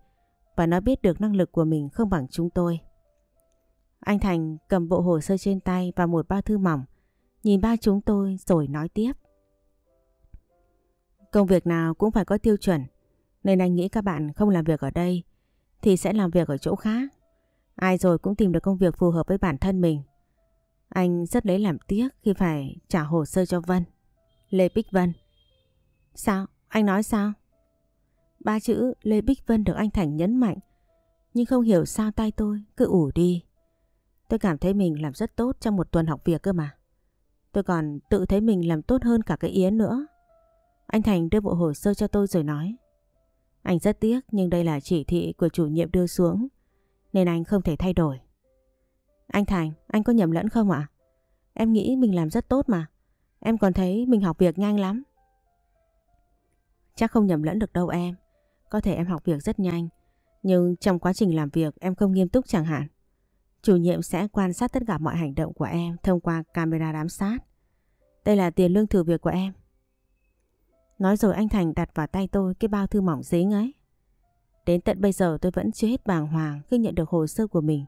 và nó biết được năng lực của mình không bằng chúng tôi. Anh Thành cầm bộ hồ sơ trên tay và một bao thư mỏng, nhìn ba chúng tôi rồi nói tiếp. Công việc nào cũng phải có tiêu chuẩn, nên anh nghĩ các bạn không làm việc ở đây thì sẽ làm việc ở chỗ khác. Ai rồi cũng tìm được công việc phù hợp với bản thân mình. Anh rất lấy làm tiếc khi phải trả hồ sơ cho Vân, Lê Bích Vân. Sao? Anh nói sao? Ba chữ Lê Bích Vân được anh Thành nhấn mạnh, nhưng không hiểu sao tay tôi cứ ủ đi. Tôi cảm thấy mình làm rất tốt trong một tuần học việc cơ mà. Tôi còn tự thấy mình làm tốt hơn cả cái Yến nữa. Anh Thành đưa bộ hồ sơ cho tôi rồi nói. Anh rất tiếc nhưng đây là chỉ thị của chủ nhiệm đưa xuống, nên anh không thể thay đổi. Anh Thành, anh có nhầm lẫn không ạ? Em nghĩ mình làm rất tốt mà. Em còn thấy mình học việc nhanh lắm. Chắc không nhầm lẫn được đâu em. Có thể em học việc rất nhanh, nhưng trong quá trình làm việc em không nghiêm túc chẳng hạn. Chủ nhiệm sẽ quan sát tất cả mọi hành động của em thông qua camera giám sát. Đây là tiền lương thử việc của em. Nói rồi anh Thành đặt vào tay tôi cái bao thư mỏng dính ấy. Đến tận bây giờ tôi vẫn chưa hết bàng hoàng khi nhận được hồ sơ của mình.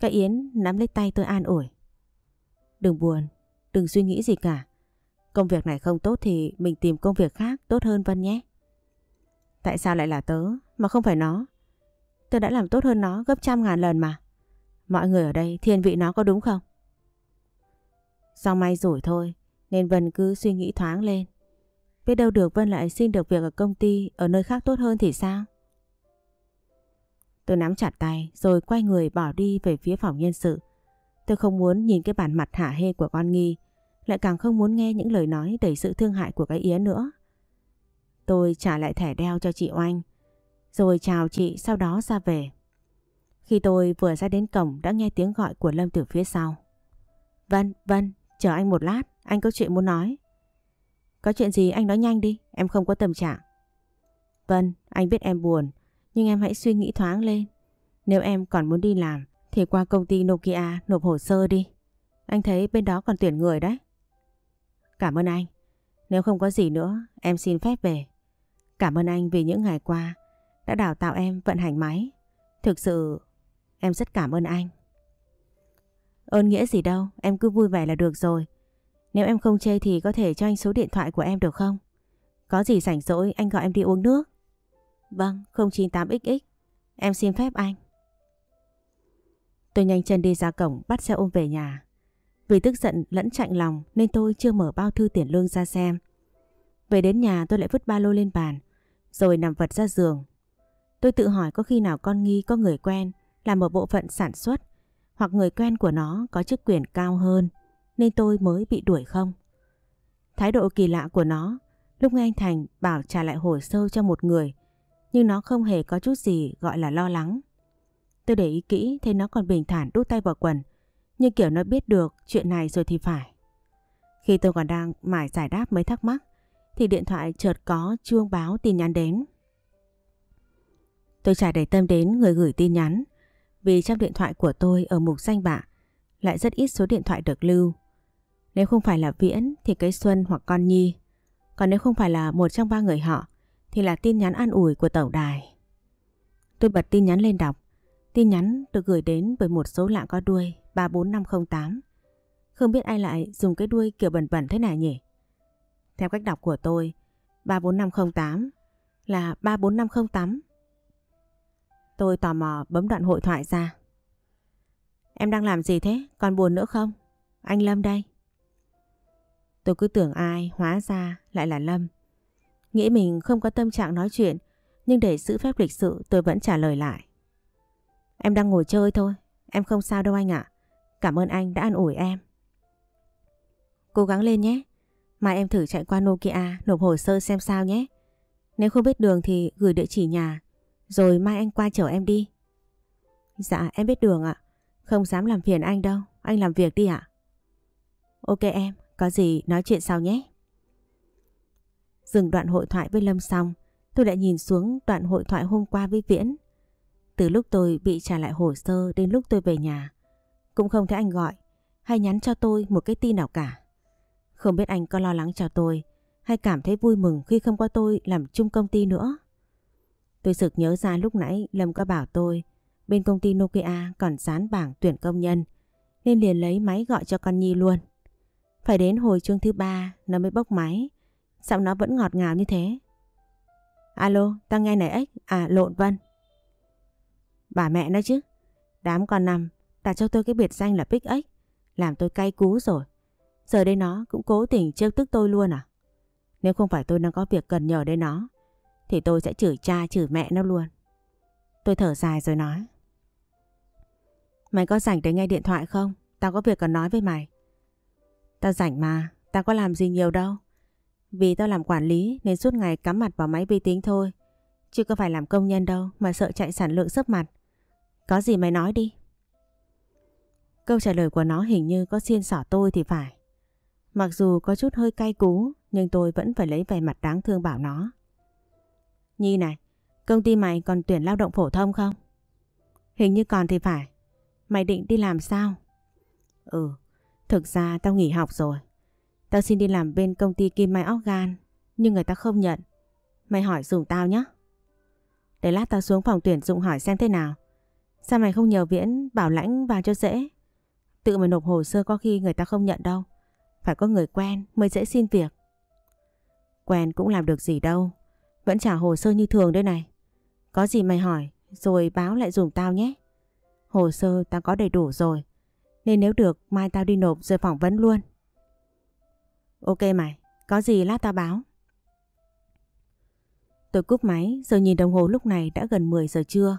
Cái Yến nắm lấy tay tôi an ủi. Đừng buồn, đừng suy nghĩ gì cả. Công việc này không tốt thì mình tìm công việc khác tốt hơn Vân nhé. Tại sao lại là tớ mà không phải nó? Tôi đã làm tốt hơn nó gấp trăm ngàn lần mà. Mọi người ở đây thiên vị nó có đúng không? Do may rủi thôi nên Vân cứ suy nghĩ thoáng lên. Biết đâu được Vân lại xin được việc ở công ty ở nơi khác tốt hơn thì sao? Tôi nắm chặt tay rồi quay người bỏ đi về phía phòng nhân sự. Tôi không muốn nhìn cái bản mặt hả hê của con Nghi, lại càng không muốn nghe những lời nói đầy sự thương hại của cái Yến nữa. Tôi trả lại thẻ đeo cho chị Oanh, rồi chào chị, sau đó ra về. Khi tôi vừa ra đến cổng đã nghe tiếng gọi của Lâm từ phía sau. Vân, Vân, chờ anh một lát, anh có chuyện muốn nói. Có chuyện gì anh nói nhanh đi, em không có tâm trạng. Vân, anh biết em buồn, nhưng em hãy suy nghĩ thoáng lên. Nếu em còn muốn đi làm thì qua công ty Nokia nộp hồ sơ đi. Anh thấy bên đó còn tuyển người đấy. Cảm ơn anh. Nếu không có gì nữa, em xin phép về. Cảm ơn anh vì những ngày qua đã đào tạo em vận hành máy. Thực sự em rất cảm ơn anh. Ơn nghĩa gì đâu, em cứ vui vẻ là được rồi. Nếu em không chê thì có thể cho anh số điện thoại của em được không? Có gì rảnh rỗi anh gọi em đi uống nước. Vâng, 098XX. Em xin phép anh. Tôi nhanh chân đi ra cổng bắt xe ôm về nhà. Vì tức giận lẫn chạnh lòng nên tôi chưa mở bao thư tiền lương ra xem. Về đến nhà tôi lại vứt ba lô lên bàn, rồi nằm vật ra giường. Tôi tự hỏi có khi nào con Nghi có người quen làm ở bộ phận sản xuất, hoặc người quen của nó có chức quyền cao hơn nên tôi mới bị đuổi không? Thái độ kỳ lạ của nó lúc nghe anh Thành bảo trả lại hồ sơ cho một người, nhưng nó không hề có chút gì gọi là lo lắng. Tôi để ý kỹ thấy nó còn bình thản đút tay vào quần, như kiểu nó biết được chuyện này rồi thì phải. Khi tôi còn đang mải giải đáp mấy thắc mắc thì điện thoại chợt có chuông báo tin nhắn đến. Tôi chả để tâm đến người gửi tin nhắn, vì trong điện thoại của tôi ở mục danh bạ lại rất ít số điện thoại được lưu. Nếu không phải là Viễn thì cái Xuân hoặc con Nhi, còn nếu không phải là một trong ba người họ thì là tin nhắn an ủi của tổng đài. Tôi bật tin nhắn lên đọc. Tin nhắn được gửi đến bởi một số lạ có đuôi 34508. Không biết ai lại dùng cái đuôi kiểu bẩn bẩn thế này nhỉ? Theo cách đọc của tôi, 34508 là 34508. Tôi tò mò bấm đoạn hội thoại ra. Em đang làm gì thế? Còn buồn nữa không? Anh Lâm đây. Tôi cứ tưởng ai, hóa ra lại là Lâm. Nghĩ mình không có tâm trạng nói chuyện, nhưng để giữ phép lịch sự tôi vẫn trả lời lại. Em đang ngồi chơi thôi, em không sao đâu anh ạ. Cảm ơn anh đã an ủi em. Cố gắng lên nhé. Mai em thử chạy qua Nokia nộp hồ sơ xem sao nhé. Nếu không biết đường thì gửi địa chỉ nhà, rồi mai anh qua chở em đi. Dạ em biết đường ạ. Không dám làm phiền anh đâu, anh làm việc đi ạ. Ok em, có gì nói chuyện sau nhé. Dừng đoạn hội thoại với Lâm xong, tôi lại nhìn xuống đoạn hội thoại hôm qua với Viễn. Từ lúc tôi bị trả lại hồ sơ đến lúc tôi về nhà, cũng không thấy anh gọi hay nhắn cho tôi một cái tin nào cả. Không biết anh có lo lắng cho tôi hay cảm thấy vui mừng khi không có tôi làm chung công ty nữa. Tôi sực nhớ ra lúc nãy Lâm có bảo tôi bên công ty Nokia còn dán bảng tuyển công nhân, nên liền lấy máy gọi cho con Nhi luôn. Phải đến hồi chương thứ 3 nó mới bốc máy, giọng nó vẫn ngọt ngào như thế. Alo, tao nghe này ếch, à lộn Vân. Bà mẹ nó chứ, đám con năm đặt cho tôi cái biệt danh là Big X, làm tôi cay cú rồi. Giờ đây nó cũng cố tình trêu tức tôi luôn à? Nếu không phải tôi đang có việc cần nhờ đến nó thì tôi sẽ chửi cha chửi mẹ nó luôn. Tôi thở dài rồi nói. Mày có rảnh để nghe điện thoại không? Tao có việc cần nói với mày. Tao rảnh mà, tao có làm gì nhiều đâu. Vì tao làm quản lý nên suốt ngày cắm mặt vào máy vi tính thôi, chứ có phải làm công nhân đâu mà sợ chạy sản lượng sấp mặt. Có gì mày nói đi. Câu trả lời của nó hình như có xiên xỏ tôi thì phải. Mặc dù có chút hơi cay cú, nhưng tôi vẫn phải lấy vẻ mặt đáng thương bảo nó. Nhi này, công ty mày còn tuyển lao động phổ thông không? Hình như còn thì phải. Mày định đi làm sao? Ừ, thực ra tao nghỉ học rồi. Tao xin đi làm bên công ty Kim Mai Organ, nhưng người ta không nhận. Mày hỏi dùm tao nhé. Để lát tao xuống phòng tuyển dụng hỏi xem thế nào. Sao mày không nhờ Viễn bảo Lãnh vào cho dễ? Tự mày nộp hồ sơ có khi người ta không nhận đâu. Phải có người quen mới dễ xin việc. Quen cũng làm được gì đâu, vẫn trả hồ sơ như thường đây này. Có gì mày hỏi rồi báo lại dùm tao nhé. Hồ sơ tao có đầy đủ rồi, nên nếu được mai tao đi nộp rồi phỏng vấn luôn. Ok mày, có gì lát tao báo. Tôi cúp máy rồi nhìn đồng hồ, lúc này đã gần 10 giờ trưa.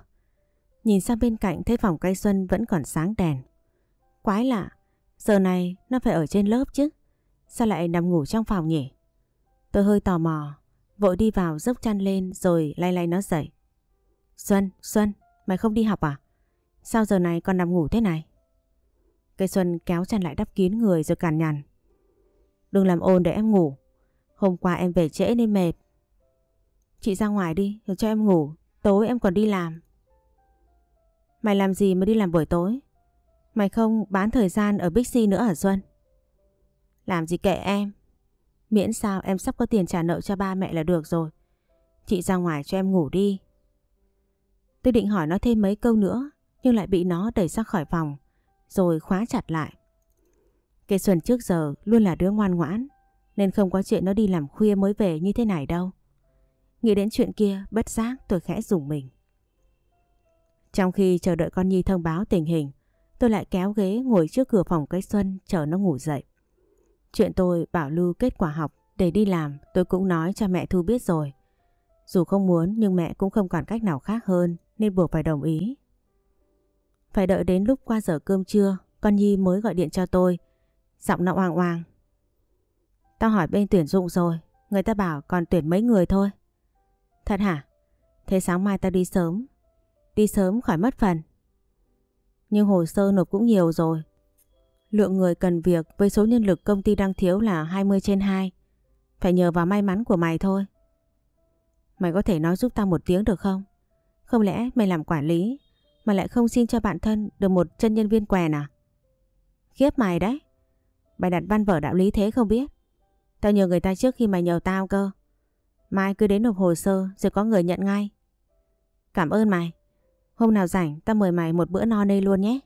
Nhìn sang bên cạnh thấy phòng cây Xuân vẫn còn sáng đèn. Quái lạ, giờ này nó phải ở trên lớp chứ, sao lại nằm ngủ trong phòng nhỉ? Tôi hơi tò mò, vội đi vào dốc chăn lên rồi lay lay nó dậy. Xuân, Xuân, mày không đi học à? Sao giờ này còn nằm ngủ thế này? Cây Xuân kéo chăn lại đắp kín người rồi cằn nhằn. Đừng làm ồn để em ngủ. Hôm qua em về trễ nên mệt. Chị ra ngoài đi rồi cho em ngủ. Tối em còn đi làm. Mày làm gì mà đi làm buổi tối? Mày không bán thời gian ở Big C nữa hả Xuân? Làm gì kệ em. Miễn sao em sắp có tiền trả nợ cho ba mẹ là được rồi. Chị ra ngoài cho em ngủ đi. Tôi định hỏi nó thêm mấy câu nữa nhưng lại bị nó đẩy ra khỏi phòng rồi khóa chặt lại. Cái Xuân trước giờ luôn là đứa ngoan ngoãn nên không có chuyện nó đi làm khuya mới về như thế này đâu. Nghĩ đến chuyện kia bất giác tôi khẽ rùng mình. Trong khi chờ đợi con Nhi thông báo tình hình, tôi lại kéo ghế ngồi trước cửa phòng Cái Xuân chờ nó ngủ dậy. Chuyện tôi bảo lưu kết quả học để đi làm tôi cũng nói cho mẹ Thu biết rồi. Dù không muốn nhưng mẹ cũng không còn cách nào khác hơn nên buộc phải đồng ý. Phải đợi đến lúc qua giờ cơm trưa con Nhi mới gọi điện cho tôi. Giọng nó oang oang. Tao hỏi bên tuyển dụng rồi, người ta bảo còn tuyển mấy người thôi. Thật hả? Thế sáng mai tao đi sớm. Đi sớm khỏi mất phần. Nhưng hồ sơ nộp cũng nhiều rồi. Lượng người cần việc với số nhân lực công ty đang thiếu là 20/2. Phải nhờ vào may mắn của mày thôi. Mày có thể nói giúp tao một tiếng được không? Không lẽ mày làm quản lý mà lại không xin cho bản thân được một chân nhân viên quèn à? Khiếp mày đấy. Mày đặt văn vở đạo lý thế không biết. Tao nhờ người ta trước khi mày nhờ tao cơ. Mai cứ đến nộp hồ sơ rồi có người nhận ngay. Cảm ơn mày. Hôm nào rảnh tao mời mày một bữa no nê luôn nhé.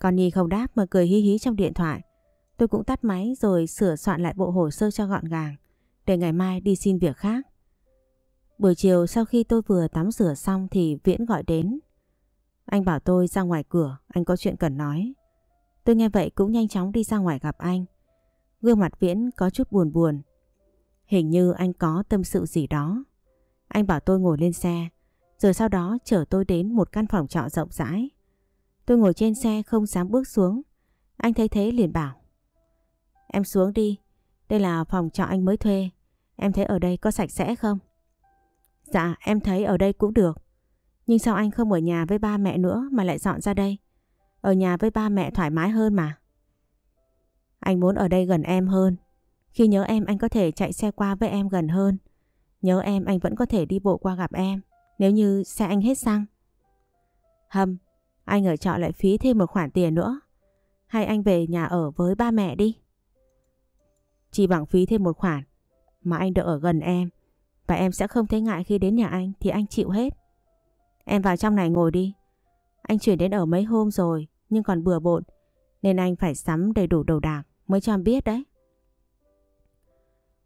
Con Nhi không đáp mà cười hí hí trong điện thoại. Tôi cũng tắt máy rồi sửa soạn lại bộ hồ sơ cho gọn gàng để ngày mai đi xin việc khác. Buổi chiều sau khi tôi vừa tắm rửa xong thì Viễn gọi đến. Anh bảo tôi ra ngoài cửa, anh có chuyện cần nói. Tôi nghe vậy cũng nhanh chóng đi ra ngoài gặp anh. Gương mặt Viễn có chút buồn buồn. Hình như anh có tâm sự gì đó. Anh bảo tôi ngồi lên xe, rồi sau đó chở tôi đến một căn phòng trọ rộng rãi. Tôi ngồi trên xe không dám bước xuống. Anh thấy thế liền bảo. Em xuống đi, đây là phòng trọ anh mới thuê. Em thấy ở đây có sạch sẽ không? Dạ em thấy ở đây cũng được. Nhưng sao anh không ở nhà với ba mẹ nữa mà lại dọn ra đây? Ở nhà với ba mẹ thoải mái hơn mà. Anh muốn ở đây gần em hơn. Khi nhớ em anh có thể chạy xe qua với em gần hơn. Nhớ em anh vẫn có thể đi bộ qua gặp em nếu như xe anh hết xăng. Hâm, anh ở trọ lại phí thêm một khoản tiền nữa. Hay anh về nhà ở với ba mẹ đi. Chỉ bằng phí thêm một khoản mà anh được ở gần em. Và em sẽ không thấy ngại khi đến nhà anh thì anh chịu hết. Em vào trong này ngồi đi. Anh chuyển đến ở mấy hôm rồi nhưng còn bừa bộn nên anh phải sắm đầy đủ đồ đạc mới cho em biết đấy.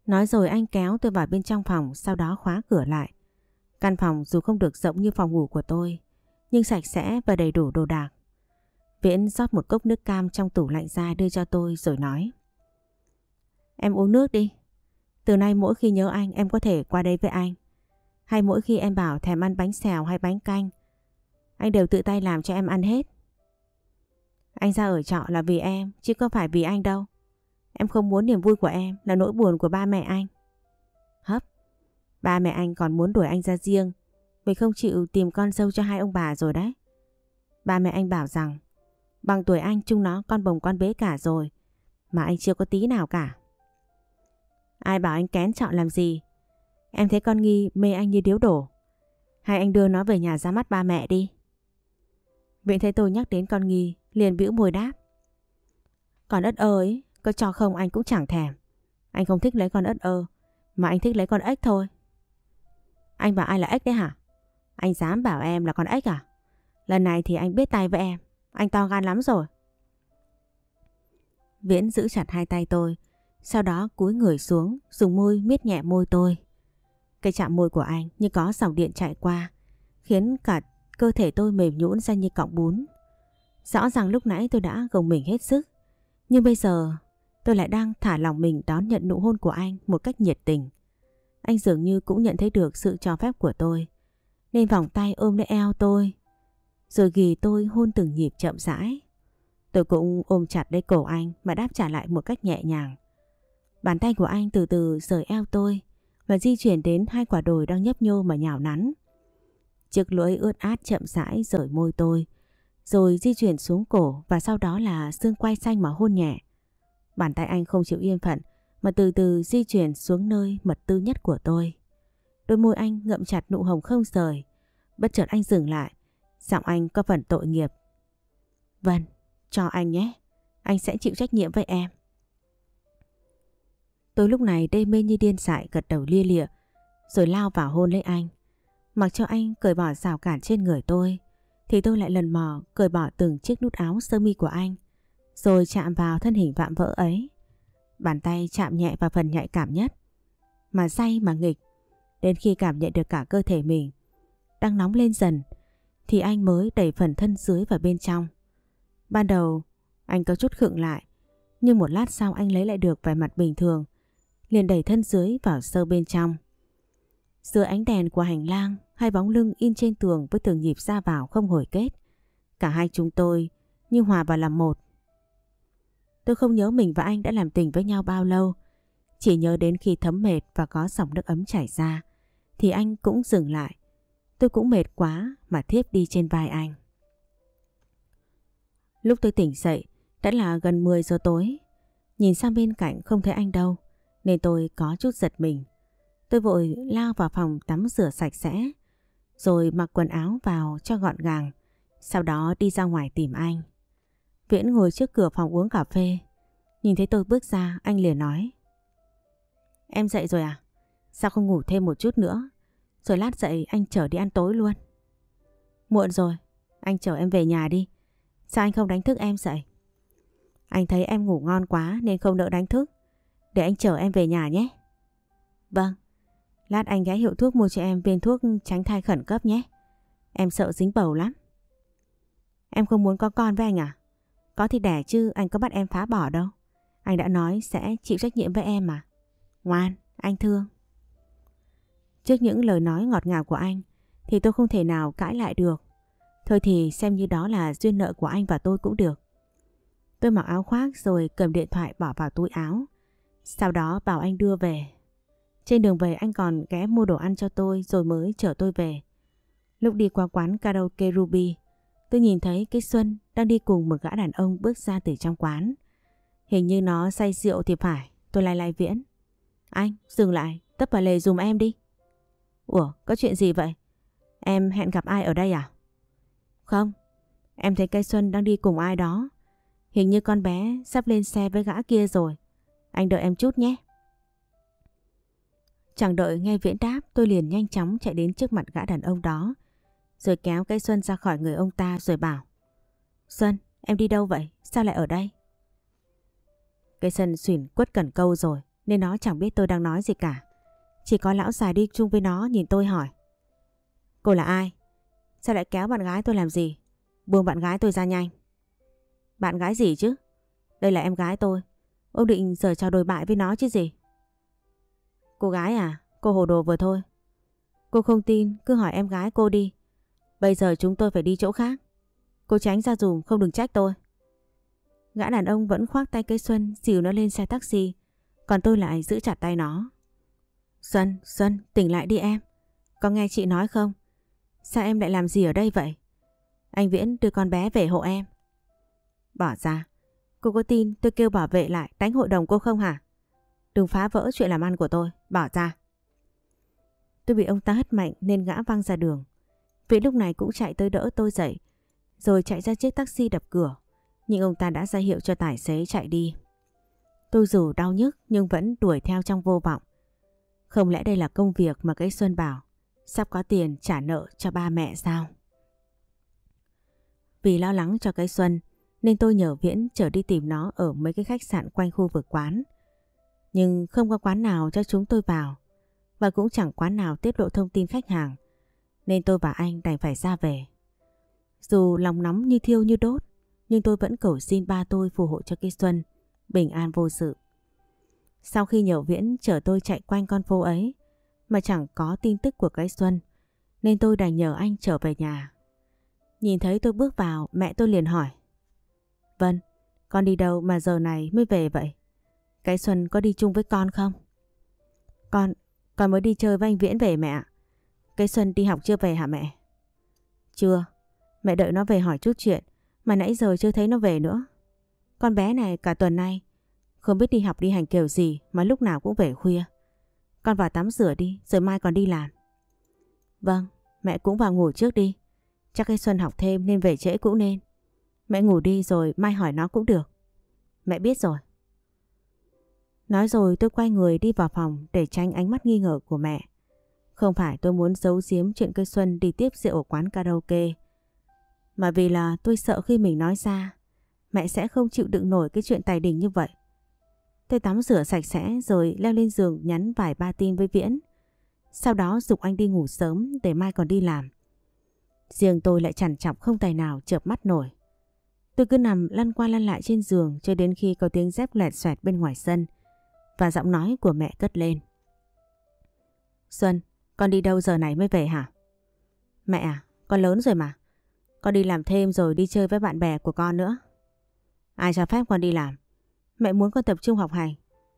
Nói rồi anh kéo tôi vào bên trong phòng sau đó khóa cửa lại. Căn phòng dù không được rộng như phòng ngủ của tôi nhưng sạch sẽ và đầy đủ đồ đạc. Viễn rót một cốc nước cam trong tủ lạnh ra đưa cho tôi rồi nói. Em uống nước đi. Từ nay mỗi khi nhớ anh em có thể qua đây với anh. Hay mỗi khi em bảo thèm ăn bánh xèo hay bánh canh, anh đều tự tay làm cho em ăn hết. Anh ra ở trọ là vì em chứ không phải vì anh đâu. Em không muốn niềm vui của em là nỗi buồn của ba mẹ anh. Hấp, ba mẹ anh còn muốn đuổi anh ra riêng vì không chịu tìm con dâu cho hai ông bà rồi đấy. Ba mẹ anh bảo rằng bằng tuổi anh chúng nó con bồng con bế cả rồi mà anh chưa có tí nào cả. Ai bảo anh kén chọn làm gì? Em thấy con Nghi mê anh như điếu đổ. Hay anh đưa nó về nhà ra mắt ba mẹ đi. Viện thấy tôi nhắc đến con Nghi liền bĩu môi đáp. Còn ất ơ ấy, có cho không anh cũng chẳng thèm. Anh không thích lấy con ất ơ mà anh thích lấy con ếch thôi. Anh bảo ai là ếch đấy hả? Anh dám bảo em là con ếch à? Lần này thì anh biết tay với em. Anh to gan lắm rồi. Viễn giữ chặt hai tay tôi, sau đó cúi người xuống, dùng môi miết nhẹ môi tôi. Cái chạm môi của anh như có dòng điện chạy qua, khiến cả cơ thể tôi mềm nhũn ra như cọng bún. Rõ ràng lúc nãy tôi đã gồng mình hết sức, nhưng bây giờ tôi lại đang thả lòng mình đón nhận nụ hôn của anh một cách nhiệt tình. Anh dường như cũng nhận thấy được sự cho phép của tôi, nên vòng tay ôm lấy eo tôi, rồi ghì tôi hôn từng nhịp chậm rãi. Tôi cũng ôm chặt lấy cổ anh mà đáp trả lại một cách nhẹ nhàng. Bàn tay của anh từ từ rời eo tôi và di chuyển đến hai quả đồi đang nhấp nhô mà nhào nắn. Chiếc lưỡi ướt át chậm rãi rời môi tôi, rồi di chuyển xuống cổ và sau đó là xương quai xanh mà hôn nhẹ. Bàn tay anh không chịu yên phận mà từ từ di chuyển xuống nơi mật tư nhất của tôi. Đôi môi anh ngậm chặt nụ hồng không rời. Bất chợt anh dừng lại, giọng anh có phần tội nghiệp. Vâng, cho anh nhé, anh sẽ chịu trách nhiệm với em. Tôi lúc này đê mê như điên dại, gật đầu lia lịa rồi lao vào hôn lấy anh. Mặc cho anh cởi bỏ rào cản trên người tôi thì tôi lại lần mò cởi bỏ từng chiếc nút áo sơ mi của anh rồi chạm vào thân hình vạm vỡ ấy. Bàn tay chạm nhẹ vào phần nhạy cảm nhất, mà say mà nghịch. Đến khi cảm nhận được cả cơ thể mình đang nóng lên dần thì anh mới đẩy phần thân dưới vào bên trong. Ban đầu anh có chút khựng lại, nhưng một lát sau anh lấy lại được vẻ mặt bình thường, liền đẩy thân dưới vào sâu bên trong. Dưới ánh đèn của hành lang, hai bóng lưng in trên tường với từng nhịp ra vào không hồi kết. Cả hai chúng tôi như hòa vào làm một. Tôi không nhớ mình và anh đã làm tình với nhau bao lâu, chỉ nhớ đến khi thấm mệt và có dòng nước ấm chảy ra thì anh cũng dừng lại. Tôi cũng mệt quá mà thiếp đi trên vai anh. Lúc tôi tỉnh dậy đã là gần 10 giờ tối. Nhìn sang bên cạnh không thấy anh đâu nên tôi có chút giật mình. Tôi vội lao vào phòng tắm rửa sạch sẽ rồi mặc quần áo vào cho gọn gàng, sau đó đi ra ngoài tìm anh. Viễn ngồi trước cửa phòng uống cà phê, nhìn thấy tôi bước ra anh liền nói: Em dậy rồi à? Sao không ngủ thêm một chút nữa rồi lát dậy anh chở đi ăn tối luôn? Muộn rồi, anh chở em về nhà đi. Sao anh không đánh thức em dậy? Anh thấy em ngủ ngon quá nên không đỡ đánh thức. Để anh chở em về nhà nhé. Vâng, lát anh ghé hiệu thuốc mua cho em viên thuốc tránh thai khẩn cấp nhé. Em sợ dính bầu lắm. Em không muốn có con với anh à? Có thì đẻ chứ anh có bắt em phá bỏ đâu. Anh đã nói sẽ chịu trách nhiệm với em mà. Ngoan, anh thương. Trước những lời nói ngọt ngào của anh thì tôi không thể nào cãi lại được. Thôi thì xem như đó là duyên nợ của anh và tôi cũng được. Tôi mặc áo khoác rồi cầm điện thoại bỏ vào túi áo, sau đó bảo anh đưa về. Trên đường về anh còn ghé mua đồ ăn cho tôi rồi mới chở tôi về. Lúc đi qua quán karaoke Ruby, tôi nhìn thấy cái Xuân đang đi cùng một gã đàn ông bước ra từ trong quán. Hình như nó say rượu thì phải. Tôi lay lay Viễn: Anh, dừng lại, tấp vào lề dùm em đi. Ủa, có chuyện gì vậy? Em hẹn gặp ai ở đây à? Không, em thấy cây Xuân đang đi cùng ai đó. Hình như con bé sắp lên xe với gã kia rồi. Anh đợi em chút nhé. Chẳng đợi nghe Viễn đáp, tôi liền nhanh chóng chạy đến trước mặt gã đàn ông đó, rồi kéo cây Xuân ra khỏi người ông ta rồi bảo: Xuân, em đi đâu vậy? Sao lại ở đây? Cây Xuân xuỉn quất cần câu rồi nên nó chẳng biết tôi đang nói gì cả. Chỉ có lão già đi chung với nó nhìn tôi hỏi: Cô là ai? Sao lại kéo bạn gái tôi làm gì? Buông bạn gái tôi ra nhanh. Bạn gái gì chứ? Đây là em gái tôi. Ông định giờ trao đổi bại với nó chứ gì? Cô gái à? Cô hồ đồ vừa thôi. Cô không tin cứ hỏi em gái cô đi. Bây giờ chúng tôi phải đi chỗ khác. Cô tránh ra dùm, không đừng trách tôi. Gã đàn ông vẫn khoác tay cây Xuân, dìu nó lên xe taxi, còn tôi lại giữ chặt tay nó. Xuân, Xuân, tỉnh lại đi em. Có nghe chị nói không? Sao em lại làm gì ở đây vậy? Anh Viễn đưa con bé về hộ em. Bỏ ra. Cô có tin tôi kêu bảo vệ lại đánh hội đồng cô không hả? Đừng phá vỡ chuyện làm ăn của tôi. Bỏ ra. Tôi bị ông ta hất mạnh nên ngã văng ra đường. Viễn lúc này cũng chạy tới đỡ tôi dậy, rồi chạy ra chiếc taxi đập cửa. Nhưng ông ta đã ra hiệu cho tài xế chạy đi. Tôi dù đau nhức nhưng vẫn đuổi theo trong vô vọng. Không lẽ đây là công việc mà cái Xuân bảo sắp có tiền trả nợ cho ba mẹ sao? Vì lo lắng cho cái Xuân nên tôi nhờ Viễn chở đi tìm nó ở mấy cái khách sạn quanh khu vực quán. Nhưng không có quán nào cho chúng tôi vào, và cũng chẳng quán nào tiết lộ thông tin khách hàng, nên tôi và anh đành phải ra về. Dù lòng nóng như thiêu như đốt, nhưng tôi vẫn cầu xin ba tôi phù hộ cho cái Xuân bình an vô sự. Sau khi nhờ Viễn chở tôi chạy quanh con phố ấy mà chẳng có tin tức của cái Xuân, nên tôi đành nhờ anh trở về nhà. Nhìn thấy tôi bước vào, mẹ tôi liền hỏi: Vân, con đi đâu mà giờ này mới về vậy? Cái Xuân có đi chung với con không? Con mới đi chơi với anh Viễn về mẹ ạ. Cái Xuân đi học chưa về hả mẹ? Chưa, mẹ đợi nó về hỏi chút chuyện mà nãy giờ chưa thấy nó về nữa. Con bé này cả tuần nay không biết đi học đi hành kiểu gì mà lúc nào cũng về khuya. Con vào tắm rửa đi, rồi mai còn đi làm. Vâng, mẹ cũng vào ngủ trước đi. Chắc cái Xuân học thêm nên về trễ cũng nên. Mẹ ngủ đi rồi mai hỏi nó cũng được. Mẹ biết rồi. Nói rồi tôi quay người đi vào phòng để tránh ánh mắt nghi ngờ của mẹ. Không phải tôi muốn giấu giếm chuyện cây Xuân đi tiếp rượu ở quán karaoke, mà vì là tôi sợ khi mình nói ra, mẹ sẽ không chịu đựng nổi cái chuyện tài đình như vậy. Tôi tắm rửa sạch sẽ rồi leo lên giường nhắn vài ba tin với Viễn. Sau đó giục anh đi ngủ sớm để mai còn đi làm. Riêng tôi lại trằn trọc không tài nào chợp mắt nổi. Tôi cứ nằm lăn qua lăn lại trên giường cho đến khi có tiếng dép lẹt xoẹt bên ngoài sân và giọng nói của mẹ cất lên. Xuân, con đi đâu giờ này mới về hả? Mẹ à, con lớn rồi mà. Con đi làm thêm rồi đi chơi với bạn bè của con nữa. Ai cho phép con đi làm? Mẹ muốn con tập trung học hành,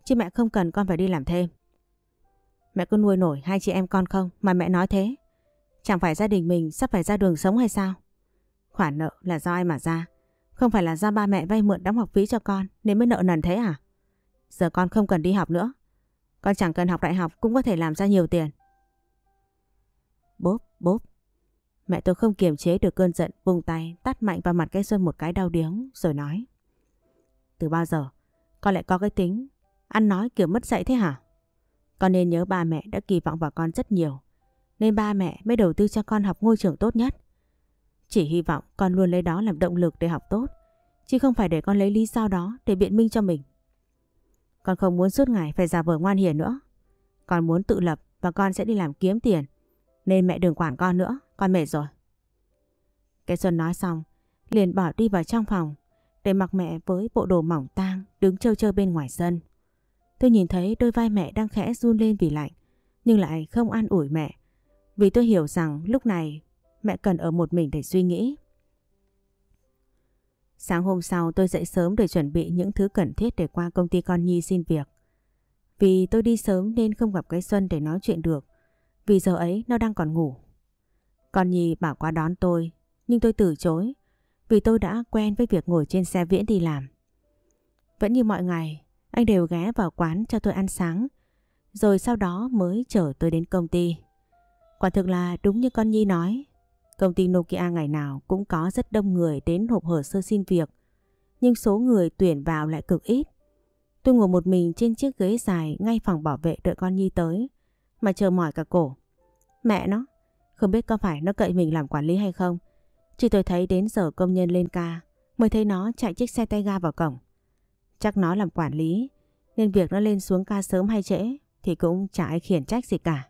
chứ mẹ không cần con phải đi làm thêm. Mẹ có nuôi nổi hai chị em con không mà mẹ nói thế? Chẳng phải gia đình mình sắp phải ra đường sống hay sao? Khoản nợ là do ai mà ra? Không phải là do ba mẹ vay mượn đóng học phí cho con nên mới nợ nần thế à? Giờ con không cần đi học nữa. Con chẳng cần học đại học cũng có thể làm ra nhiều tiền. Bốp bốp. Mẹ tôi không kiềm chế được cơn giận, vùng tay tát mạnh vào mặt cái Xuân một cái đau điếng rồi nói. Từ bao giờ con lại có cái tính ăn nói kiểu mất dạy thế hả? Con nên nhớ ba mẹ đã kỳ vọng vào con rất nhiều, nên ba mẹ mới đầu tư cho con học ngôi trường tốt nhất. Chỉ hy vọng con luôn lấy đó làm động lực để học tốt, chứ không phải để con lấy lý do đó để biện minh cho mình. Con không muốn suốt ngày phải giả vờ ngoan hiền nữa. Con muốn tự lập và con sẽ đi làm kiếm tiền, nên mẹ đừng quản con nữa, con mệt rồi. Cái Xuân nói xong liền bỏ đi vào trong phòng để mặc mẹ với bộ đồ mỏng tang đứng trơ trơ bên ngoài sân. Tôi nhìn thấy đôi vai mẹ đang khẽ run lên vì lạnh, nhưng lại không an ủi mẹ, vì tôi hiểu rằng lúc này mẹ cần ở một mình để suy nghĩ. Sáng hôm sau tôi dậy sớm để chuẩn bị những thứ cần thiết để qua công ty con Nhi xin việc. Vì tôi đi sớm nên không gặp cái Xuân để nói chuyện được, vì giờ ấy nó đang còn ngủ. Con Nhi bảo qua đón tôi, nhưng tôi từ chối, vì tôi đã quen với việc ngồi trên xe Viễn đi làm. Vẫn như mọi ngày, anh đều ghé vào quán cho tôi ăn sáng, rồi sau đó mới chở tôi đến công ty. Quả thực là đúng như con Nhi nói, công ty Nokia ngày nào cũng có rất đông người đến nộp hồ sơ xin việc, nhưng số người tuyển vào lại cực ít. Tôi ngồi một mình trên chiếc ghế dài ngay phòng bảo vệ đợi con Nhi tới, mà chờ mỏi cả cổ. Mẹ nó, không biết có phải nó cậy mình làm quản lý hay không, chứ tôi thấy đến giờ công nhân lên ca mới thấy nó chạy chiếc xe tay ga vào cổng. Chắc nó làm quản lý nên việc nó lên xuống ca sớm hay trễ thì cũng chả ai khiển trách gì cả.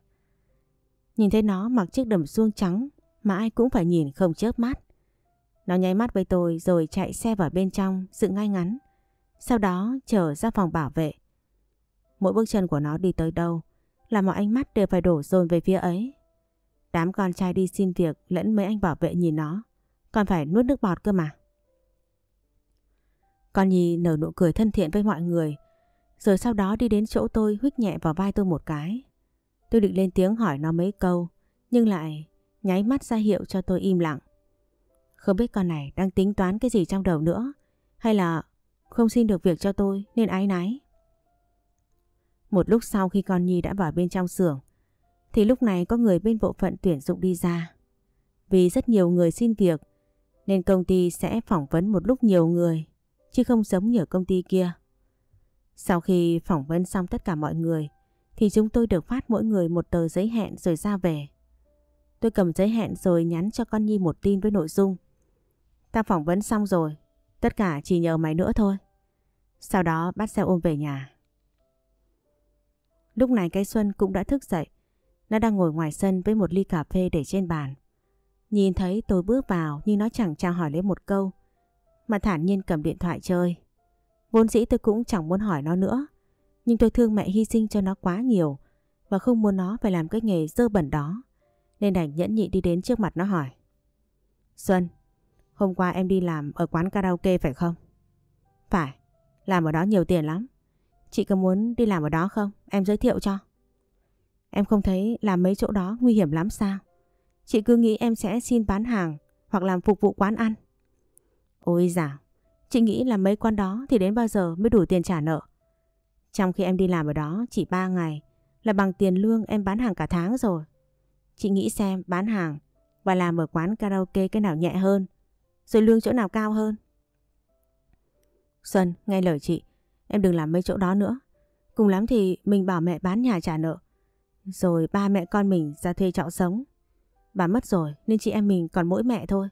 Nhìn thấy nó mặc chiếc đầm suông trắng mà ai cũng phải nhìn không chớp mắt. Nó nháy mắt với tôi rồi chạy xe vào bên trong dựng ngay ngắn, sau đó trở ra phòng bảo vệ. Mỗi bước chân của nó đi tới đâu là mọi ánh mắt đều phải đổ dồn về phía ấy. Đám con trai đi xin việc lẫn mấy anh bảo vệ nhìn nó còn phải nuốt nước bọt cơ mà. Con Nhi nở nụ cười thân thiện với mọi người, rồi sau đó đi đến chỗ tôi huých nhẹ vào vai tôi một cái. Tôi định lên tiếng hỏi nó mấy câu, nhưng lại nháy mắt ra hiệu cho tôi im lặng. Không biết con này đang tính toán cái gì trong đầu nữa, hay là không xin được việc cho tôi nên áy náy. Một lúc sau khi con Nhi đã vào bên trong xưởng, thì lúc này có người bên bộ phận tuyển dụng đi ra. Vì rất nhiều người xin việc nên công ty sẽ phỏng vấn một lúc nhiều người, chứ không giống như công ty kia. Sau khi phỏng vấn xong tất cả mọi người thì chúng tôi được phát mỗi người một tờ giấy hẹn rồi ra về. Tôi cầm giấy hẹn rồi nhắn cho con Nhi một tin với nội dung: ta phỏng vấn xong rồi, tất cả chỉ nhờ mày nữa thôi. Sau đó bắt xe ôm về nhà. Lúc này cái Xuân cũng đã thức dậy. Nó đang ngồi ngoài sân với một ly cà phê để trên bàn. Nhìn thấy tôi bước vào nhưng nó chẳng chào hỏi lấy một câu, mà thản nhiên cầm điện thoại chơi. Vốn dĩ tôi cũng chẳng muốn hỏi nó nữa, nhưng tôi thương mẹ hy sinh cho nó quá nhiều và không muốn nó phải làm cái nghề dơ bẩn đó, nên đành nhẫn nhịn đi đến trước mặt nó hỏi: Xuân, hôm qua em đi làm ở quán karaoke phải không? Phải, làm ở đó nhiều tiền lắm. Chị có muốn đi làm ở đó không? Em giới thiệu cho. Em không thấy làm mấy chỗ đó nguy hiểm lắm sao? Chị cứ nghĩ em sẽ xin bán hàng hoặc làm phục vụ quán ăn. Ôi dào, chị nghĩ là mấy quán đó thì đến bao giờ mới đủ tiền trả nợ. Trong khi em đi làm ở đó chỉ 3 ngày là bằng tiền lương em bán hàng cả tháng rồi. Chị nghĩ xem, bán hàng và làm ở quán karaoke cái nào nhẹ hơn, rồi lương chỗ nào cao hơn. Xuân, nghe lời chị, em đừng làm mấy chỗ đó nữa. Cùng lắm thì mình bảo mẹ bán nhà trả nợ, rồi ba mẹ con mình ra thuê trọ sống. Bà mất rồi nên chị em mình còn mỗi mẹ thôi.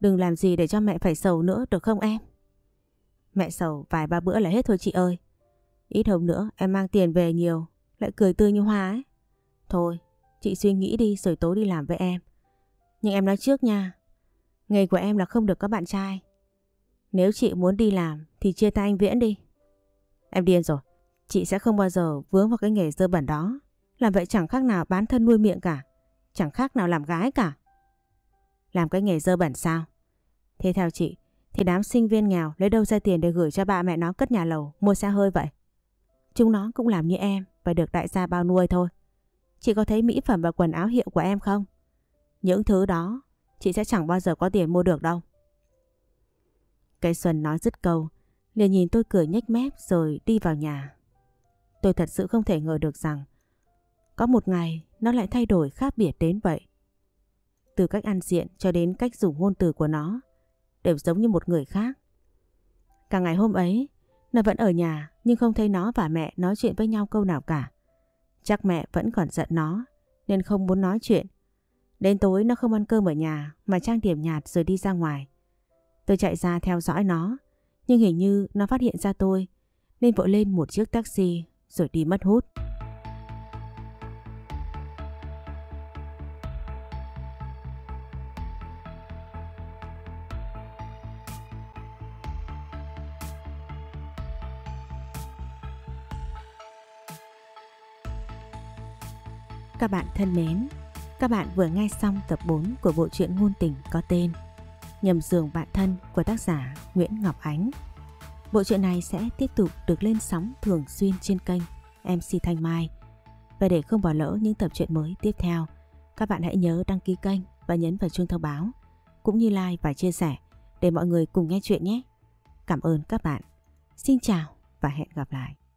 Đừng làm gì để cho mẹ phải sầu nữa được không em? Mẹ sầu vài ba bữa là hết thôi chị ơi. Ít hôm nữa em mang tiền về nhiều, lại cười tươi như hoa ấy. Thôi, chị suy nghĩ đi rồi tối đi làm với em. Nhưng em nói trước nha, nghề của em là không được có bạn trai. Nếu chị muốn đi làm thì chia tay anh Viễn đi. Em điên rồi, chị sẽ không bao giờ vướng vào cái nghề dơ bẩn đó. Làm vậy chẳng khác nào bán thân nuôi miệng cả, chẳng khác nào làm gái cả. Làm cái nghề dơ bẩn sao? Thế theo chị thì đám sinh viên nghèo lấy đâu ra tiền để gửi cho ba mẹ nó cất nhà lầu mua xe hơi vậy? Chúng nó cũng làm như em, phải được đại gia bao nuôi thôi. Chị có thấy mỹ phẩm và quần áo hiệu của em không? Những thứ đó chị sẽ chẳng bao giờ có tiền mua được đâu. Cái Xuân nói dứt câu liền nhìn tôi cười nhếch mép rồi đi vào nhà. Tôi thật sự không thể ngờ được rằng có một ngày nó lại thay đổi khác biệt đến vậy. Từ cách ăn diện cho đến cách dùng ngôn từ của nó đều giống như một người khác. Cả ngày hôm ấy, nó vẫn ở nhà nhưng không thấy nó và mẹ nói chuyện với nhau câu nào cả. Chắc mẹ vẫn còn giận nó nên không muốn nói chuyện. Đến tối nó không ăn cơm ở nhà mà trang điểm nhạt rồi đi ra ngoài. Tôi chạy ra theo dõi nó, nhưng hình như nó phát hiện ra tôi nên vội lên một chiếc taxi rồi đi mất hút. Các bạn thân mến, các bạn vừa nghe xong tập 4 của bộ truyện ngôn tình có tên Nhầm Giường Bạn Thân của tác giả Nguyễn Ngọc Ánh. Bộ truyện này sẽ tiếp tục được lên sóng thường xuyên trên kênh MC Thanh Mai. Và để không bỏ lỡ những tập truyện mới tiếp theo, các bạn hãy nhớ đăng ký kênh và nhấn vào chuông thông báo, cũng như like và chia sẻ để mọi người cùng nghe chuyện nhé. Cảm ơn các bạn. Xin chào và hẹn gặp lại.